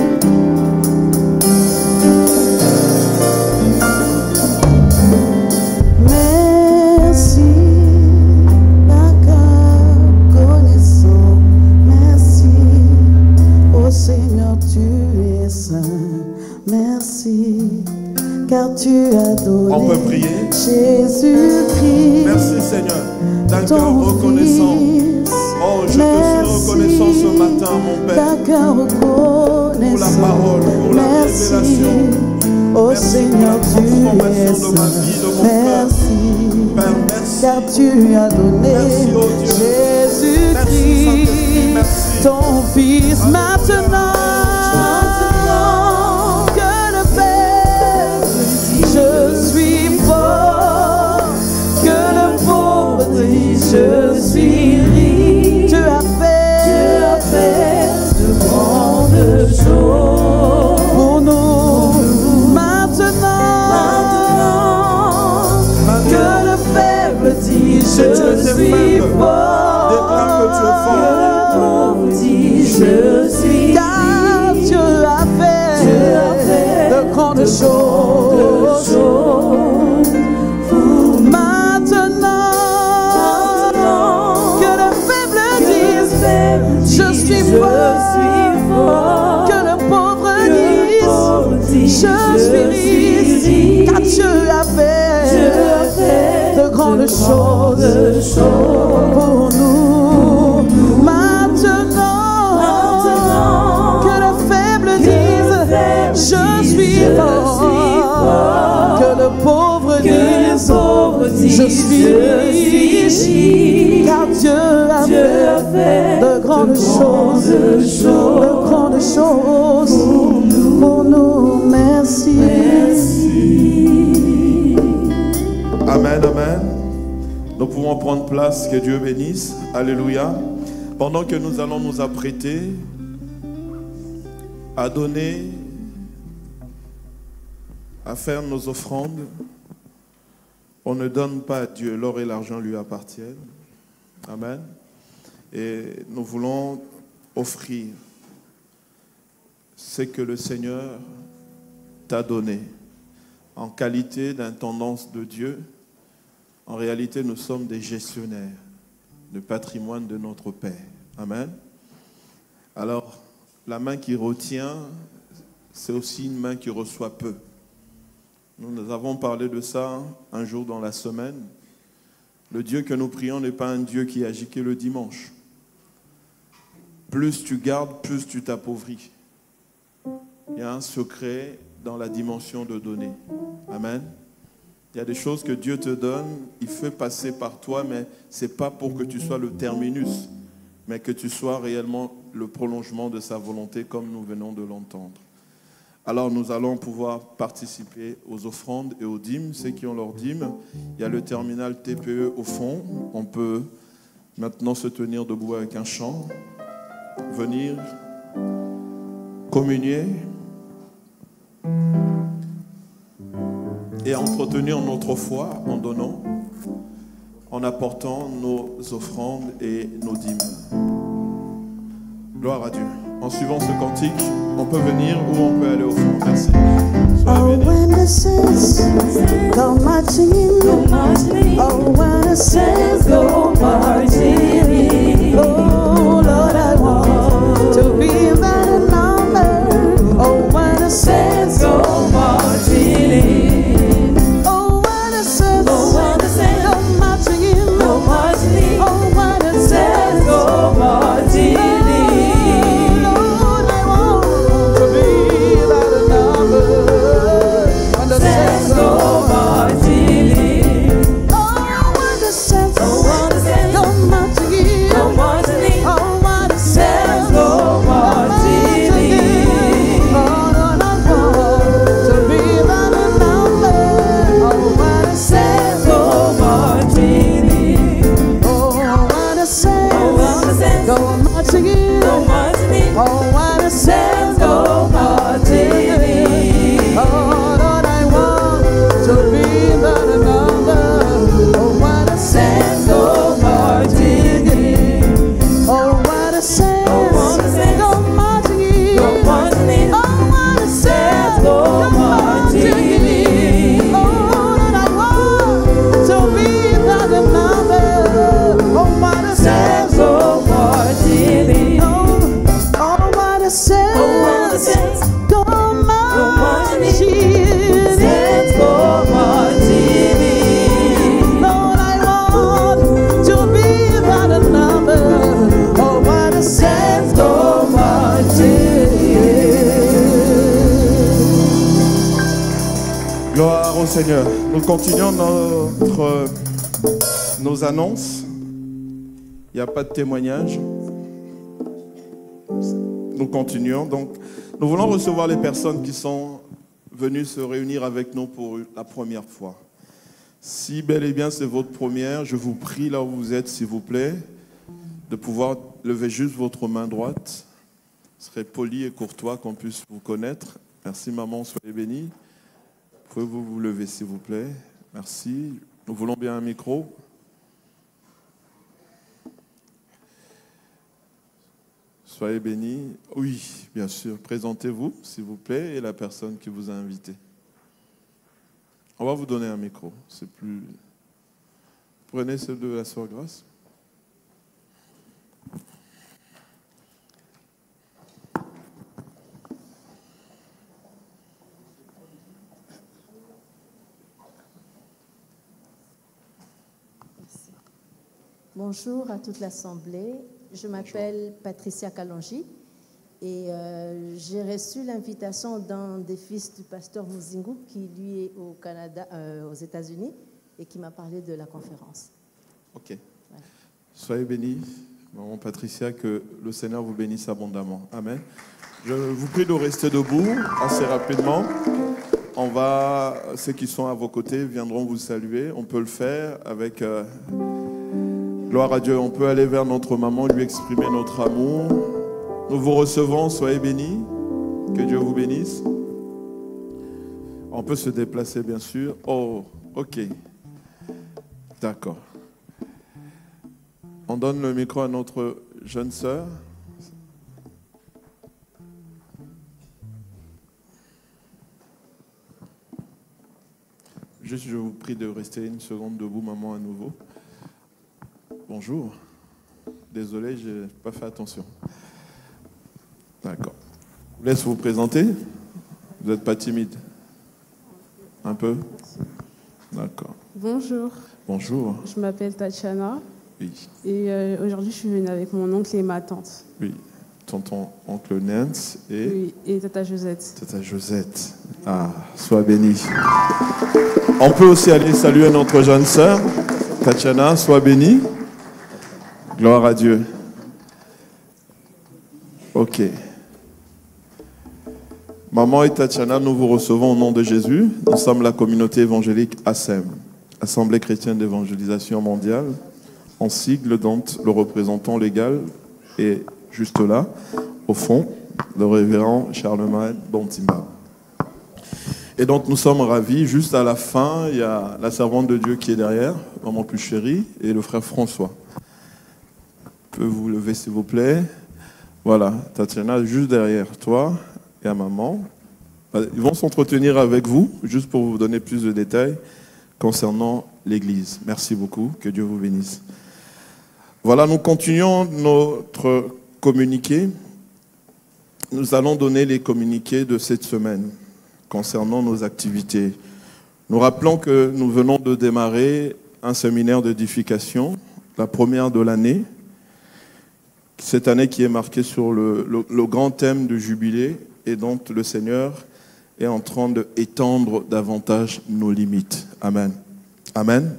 On peut prier. Jésus-Christ, merci Seigneur, d'un cœur reconnaissant. Oh, je te suis reconnaissant ce matin, mon Père, pour la parole, pour la révélation. Seigneur, tu es saint. Merci, car tu as donné Jésus-Christ, ton Fils maintenant. Que le Père, je suis fort, que le pauvre dit, je suis riche. Tu as fait de grandes choses pour nous. Je suis fort. Déclare que tu es fort. Le pauvre dit je suis. Car Dieu a fait de grandes choses. Maintenant que le faible dise je suis fort. Que le pauvre dise je suis riche. Car Dieu a fait de grandes choses pour nous. Maintenant que le faible dise je suis fort. Que le pauvre dise je suis riche. Car Dieu a fait de grandes choses pour nous. Merci. Amen, amen. Nous pouvons prendre place, que Dieu bénisse. Alléluia. Pendant que nous allons nous apprêter à donner, à faire nos offrandes, on ne donne pas à Dieu. L'or et l'argent lui appartiennent. Amen. Et nous voulons offrir ce que le Seigneur t'a donné en qualité d'intendance de Dieu. En réalité, nous sommes des gestionnaires du patrimoine de notre Père. Amen. Alors, la main qui retient, c'est aussi une main qui reçoit peu. Nous avons parlé de ça un jour dans la semaine. Le Dieu que nous prions n'est pas un Dieu qui agit que le dimanche. Plus tu gardes, plus tu t'appauvris. Il y a un secret dans la dimension de donner. Amen. Il y a des choses que Dieu te donne, il fait passer par toi, mais ce n'est pas pour que tu sois le terminus, mais que tu sois réellement le prolongement de sa volonté, comme nous venons de l'entendre. Alors nous allons pouvoir participer aux offrandes et aux dîmes. Ceux qui ont leurs dîmes, il y a le terminal TPE au fond. On peut maintenant se tenir debout avec un chant, venir communier et entretenir notre foi en donnant, en apportant nos offrandes et nos dîmes. Gloire à Dieu. En suivant ce cantique, on peut venir ou on peut aller au fond. Merci. All witnesses go marching in. All witnesses go marching in. Oh Lord, I want to be in that number. All witnesses go marching in. Go Martini. Oh, what a sense. Gloire au Seigneur. Nous continuons nos annonces. Il n'y a pas de témoignage. Nous continuons. Donc, nous voulons recevoir les personnes qui sont venues se réunir avec nous pour la première fois. Si bel et bien c'est votre première, je vous prie là où vous êtes, s'il vous plaît, de pouvoir lever juste votre main droite. Serez poli et courtois qu'on puisse vous connaître. Merci maman, soyez bénie. Pouvez-vous vous lever, s'il vous plaît? Merci. Nous voulons bien un micro. Soyez bénis. Oui, bien sûr. Présentez-vous, s'il vous plaît, et la personne qui vous a invité. On va vous donner un micro. C'est plus. Prenez celle de la sœur Grâce. Bonjour à toute l'Assemblée, je m'appelle Patricia Kalonji et j'ai reçu l'invitation d'un des fils du pasteur Muzingu qui lui est au Canada, aux États-Unis et qui m'a parlé de la conférence. Ok. Voilà. Soyez bénis, maman Patricia, que le Seigneur vous bénisse abondamment. Amen. Je vous prie de rester debout assez rapidement. On va, ceux qui sont à vos côtés viendront vous saluer. On peut le faire avec... Gloire à Dieu, on peut aller vers notre maman, lui exprimer notre amour. Nous vous recevons, soyez bénis, que Dieu vous bénisse. On peut se déplacer bien sûr. Oh, ok. D'accord. On donne le micro à notre jeune sœur. Juste, je vous prie de rester une seconde debout, maman, à nouveau. Bonjour. Désolé, je n'ai pas fait attention. D'accord. Je laisse vous présenter. Vous n'êtes pas timide? Un peu? D'accord. Bonjour. Bonjour. Je m'appelle Tatiana. Oui. Et aujourd'hui, je suis venue avec mon oncle et ma tante. Oui. Tonton, oncle Nance et... Oui, et Tata Josette. Tata Josette. Ah, sois bénie. On peut aussi aller saluer notre jeune sœur. Tatiana, sois bénie. Gloire à Dieu. Ok. Maman et Tatiana, nous vous recevons au nom de Jésus. Nous sommes la communauté évangélique ASEM, Assemblée chrétienne d'évangélisation mondiale, en sigle dont le représentant légal est juste là, au fond, le révérend Charlemagne Bontima. Et donc nous sommes ravis, juste à la fin, il y a la servante de Dieu qui est derrière, maman plus chérie, et le frère François. Vous lever s'il vous plaît. Voilà, Tatiana juste derrière toi et à maman. Ils vont s'entretenir avec vous, juste pour vous donner plus de détails concernant l'église. Merci beaucoup, que Dieu vous bénisse. Voilà, nous continuons notre communiqué. Nous allons donner les communiqués de cette semaine concernant nos activités. Nous rappelons que nous venons de démarrer un séminaire d'édification, la première de l'année. Cette année qui est marquée sur le grand thème du jubilé et dont le Seigneur est en train d'étendre davantage nos limites. Amen. Amen.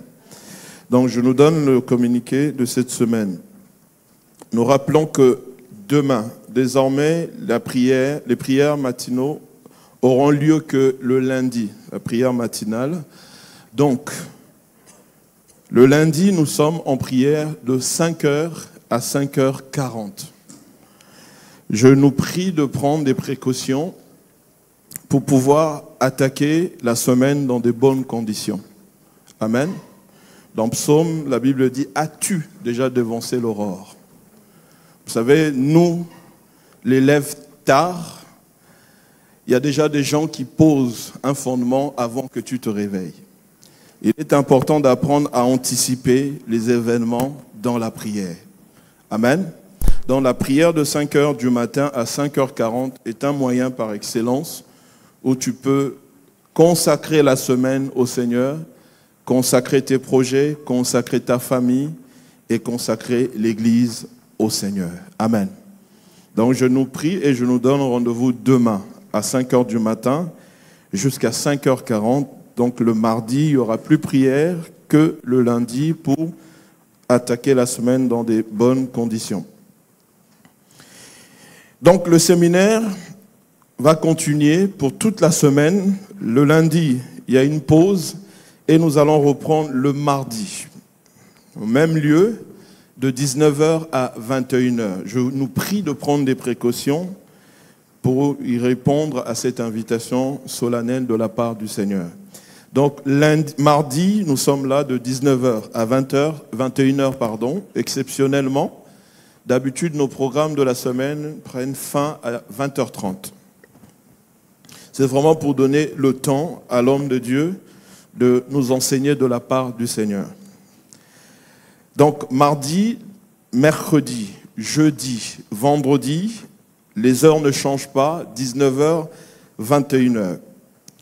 Donc je nous donne le communiqué de cette semaine. Nous rappelons que demain, désormais, les prières matinaux auront lieu que le lundi, la prière matinale. Donc, le lundi, nous sommes en prière de 5h à 5h40. Je nous prie de prendre des précautions pour pouvoir attaquer la semaine dans de bonnes conditions. Amen. Dans Psaume, la Bible dit « As-tu déjà devancé l'aurore ?» Vous savez, nous, les lèvres tard, il y a déjà des gens qui posent un fondement avant que tu te réveilles. Il est important d'apprendre à anticiper les événements dans la prière. Amen. Dans la prière de 5h du matin à 5h40 est un moyen par excellence où tu peux consacrer la semaine au Seigneur, consacrer tes projets, consacrer ta famille et consacrer l'Église au Seigneur. Amen. Donc je nous prie et je nous donne rendez-vous demain à 5h du matin jusqu'à 5h40 Donc le mardi, il n'y aura plus prière que le lundi pour attaquer la semaine dans des bonnes conditions. Donc le séminaire va continuer pour toute la semaine. Le lundi, il y a une pause et nous allons reprendre le mardi, au même lieu, de 19 h à 21 h. Je nous prie de prendre des précautions pour y répondre à cette invitation solennelle de la part du Seigneur. Donc, mardi, nous sommes là de 19 h à 21 h, pardon, exceptionnellement. D'habitude, nos programmes de la semaine prennent fin à 20 h 30. C'est vraiment pour donner le temps à l'homme de Dieu de nous enseigner de la part du Seigneur. Donc, mardi, mercredi, jeudi, vendredi, les heures ne changent pas, 19 h, 21 h.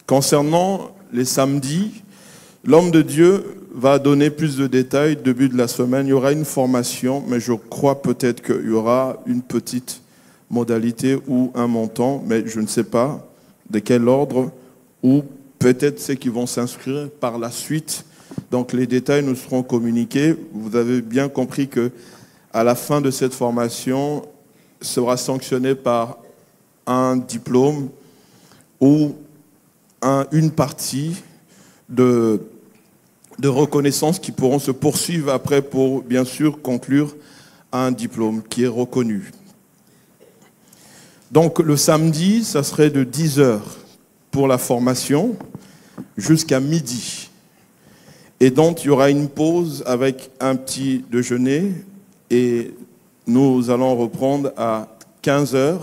Concernant les samedis, l'homme de Dieu va donner plus de détails au début de la semaine. Il y aura une formation, mais je crois peut-être qu'il y aura une petite modalité ou un montant, mais je ne sais pas de quel ordre, ou peut-être ceux qui vont s'inscrire par la suite. Donc les détails nous seront communiqués. Vous avez bien compris que à la fin de cette formation sera sanctionné par un diplôme ou une partie de reconnaissance qui pourront se poursuivre après pour bien sûr conclure un diplôme qui est reconnu. Donc le samedi, ça serait de 10 h pour la formation jusqu'à midi. Et donc, il y aura une pause avec un petit déjeuner et nous allons reprendre à 15 h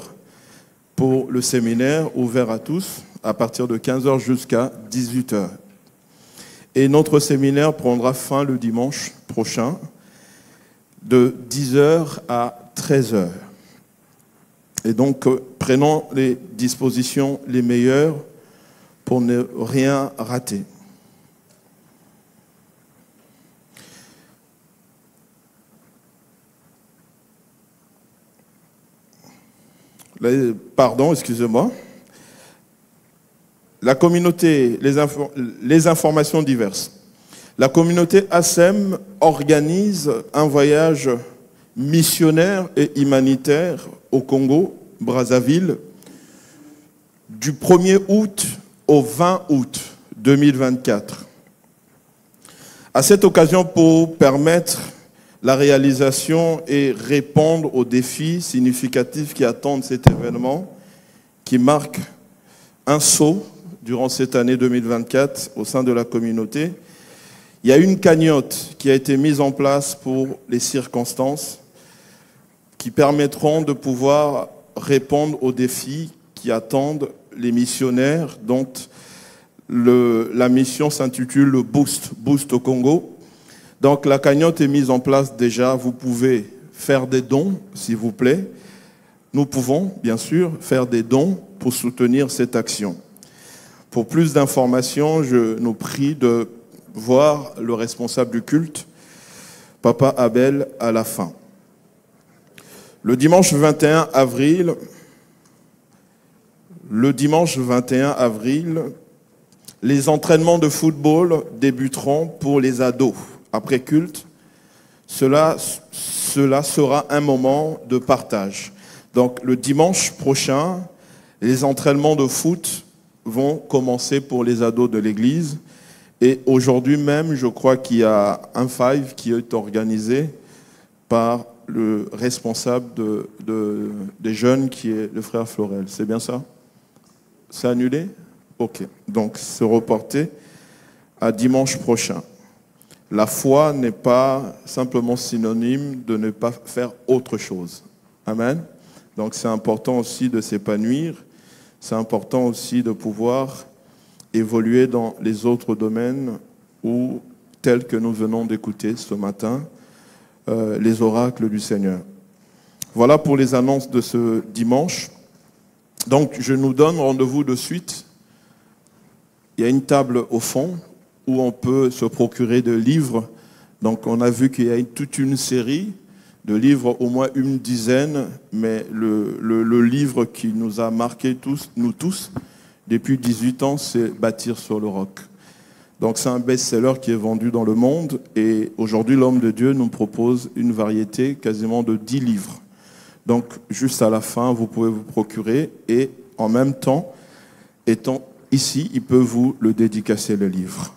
pour le séminaire ouvert à tous, à partir de 15 h jusqu'à 18 h. Et notre séminaire prendra fin le dimanche prochain de 10 h à 13 h. Et donc, prenons les dispositions les meilleures pour ne rien rater. Pardon, excusez-moi. La communauté, les informations diverses. La communauté ASEM organise un voyage missionnaire et humanitaire au Congo, Brazzaville, du 1er août au 20 août 2024. À cette occasion, pour permettre la réalisation et répondre aux défis significatifs qui attendent cet événement, qui marque un saut durant cette année 2024 au sein de la communauté. Il y a une cagnotte qui a été mise en place pour les circonstances qui permettront de pouvoir répondre aux défis qui attendent les missionnaires, dont la mission s'intitule le Boost au Congo. Donc la cagnotte est mise en place déjà, vous pouvez faire des dons, s'il vous plaît. Nous pouvons, bien sûr, faire des dons pour soutenir cette action. Pour plus d'informations, je nous prie de voir le responsable du culte, Papa Abel, à la fin. Le dimanche 21 avril, les entraînements de football débuteront pour les ados. Après culte, cela sera un moment de partage. Donc le dimanche prochain, les entraînements de foot vont commencer pour les ados de l'église. Et aujourd'hui même, je crois qu'il y a un five qui est organisé par le responsable des jeunes, qui est le frère Florel. C'est bien ça? C'est annulé? Ok. Donc c'est reporté à dimanche prochain. La foi n'est pas simplement synonyme de ne pas faire autre chose. Amen. Donc c'est important aussi de s'épanouir. C'est important aussi de pouvoir évoluer dans les autres domaines où, tels que nous venons d'écouter ce matin, les oracles du Seigneur. Voilà pour les annonces de ce dimanche. Donc je nous donne rendez-vous de suite. Il y a une table au fond où on peut se procurer des livres. Donc on a vu qu'il y a toute une série de livres, au moins une dizaine, mais le livre qui nous a marqué tous, nous tous, depuis 18 ans, c'est « Bâtir sur le roc ». Donc c'est un best-seller qui est vendu dans le monde, et aujourd'hui l'homme de Dieu nous propose une variété quasiment de 10 livres. Donc juste à la fin, vous pouvez vous procurer, et en même temps, étant ici, il peut vous le dédicacer le livre.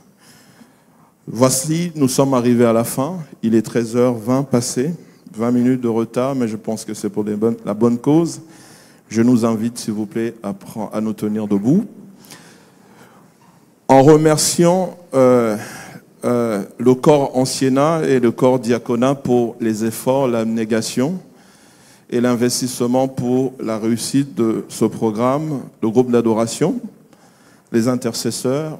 Voici, nous sommes arrivés à la fin, il est 13h20 passé, 20 minutes de retard, mais je pense que c'est pour la bonne cause. Je nous invite, s'il vous plaît, à nous tenir debout. En remerciant le corps anciennat et le corps diaconat pour les efforts, l'abnégation et l'investissement pour la réussite de ce programme, le groupe d'adoration, les intercesseurs,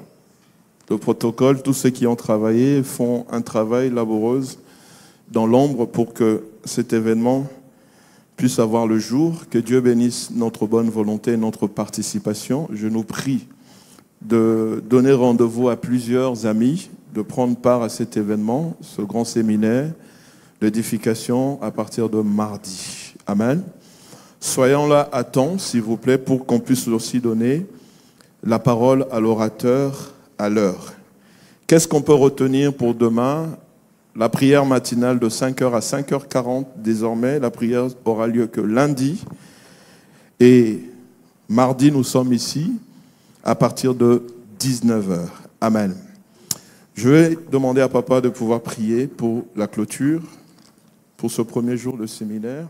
le protocole, tous ceux qui ont travaillé font un travail laborieux dans l'ombre pour que cet événement puisse avoir le jour. Que Dieu bénisse notre bonne volonté et notre participation. Je nous prie de donner rendez-vous à plusieurs amis, de prendre part à cet événement, ce grand séminaire d'édification à partir de mardi. Amen. Soyons là à temps, s'il vous plaît, pour qu'on puisse aussi donner la parole à l'orateur à l'heure. Qu'est-ce qu'on peut retenir pour demain? La prière matinale de 5h à 5h40 désormais, la prière aura lieu que lundi. Et mardi, nous sommes ici à partir de 19h. Amen. Je vais demander à papa de pouvoir prier pour la clôture, pour ce premier jour de séminaire.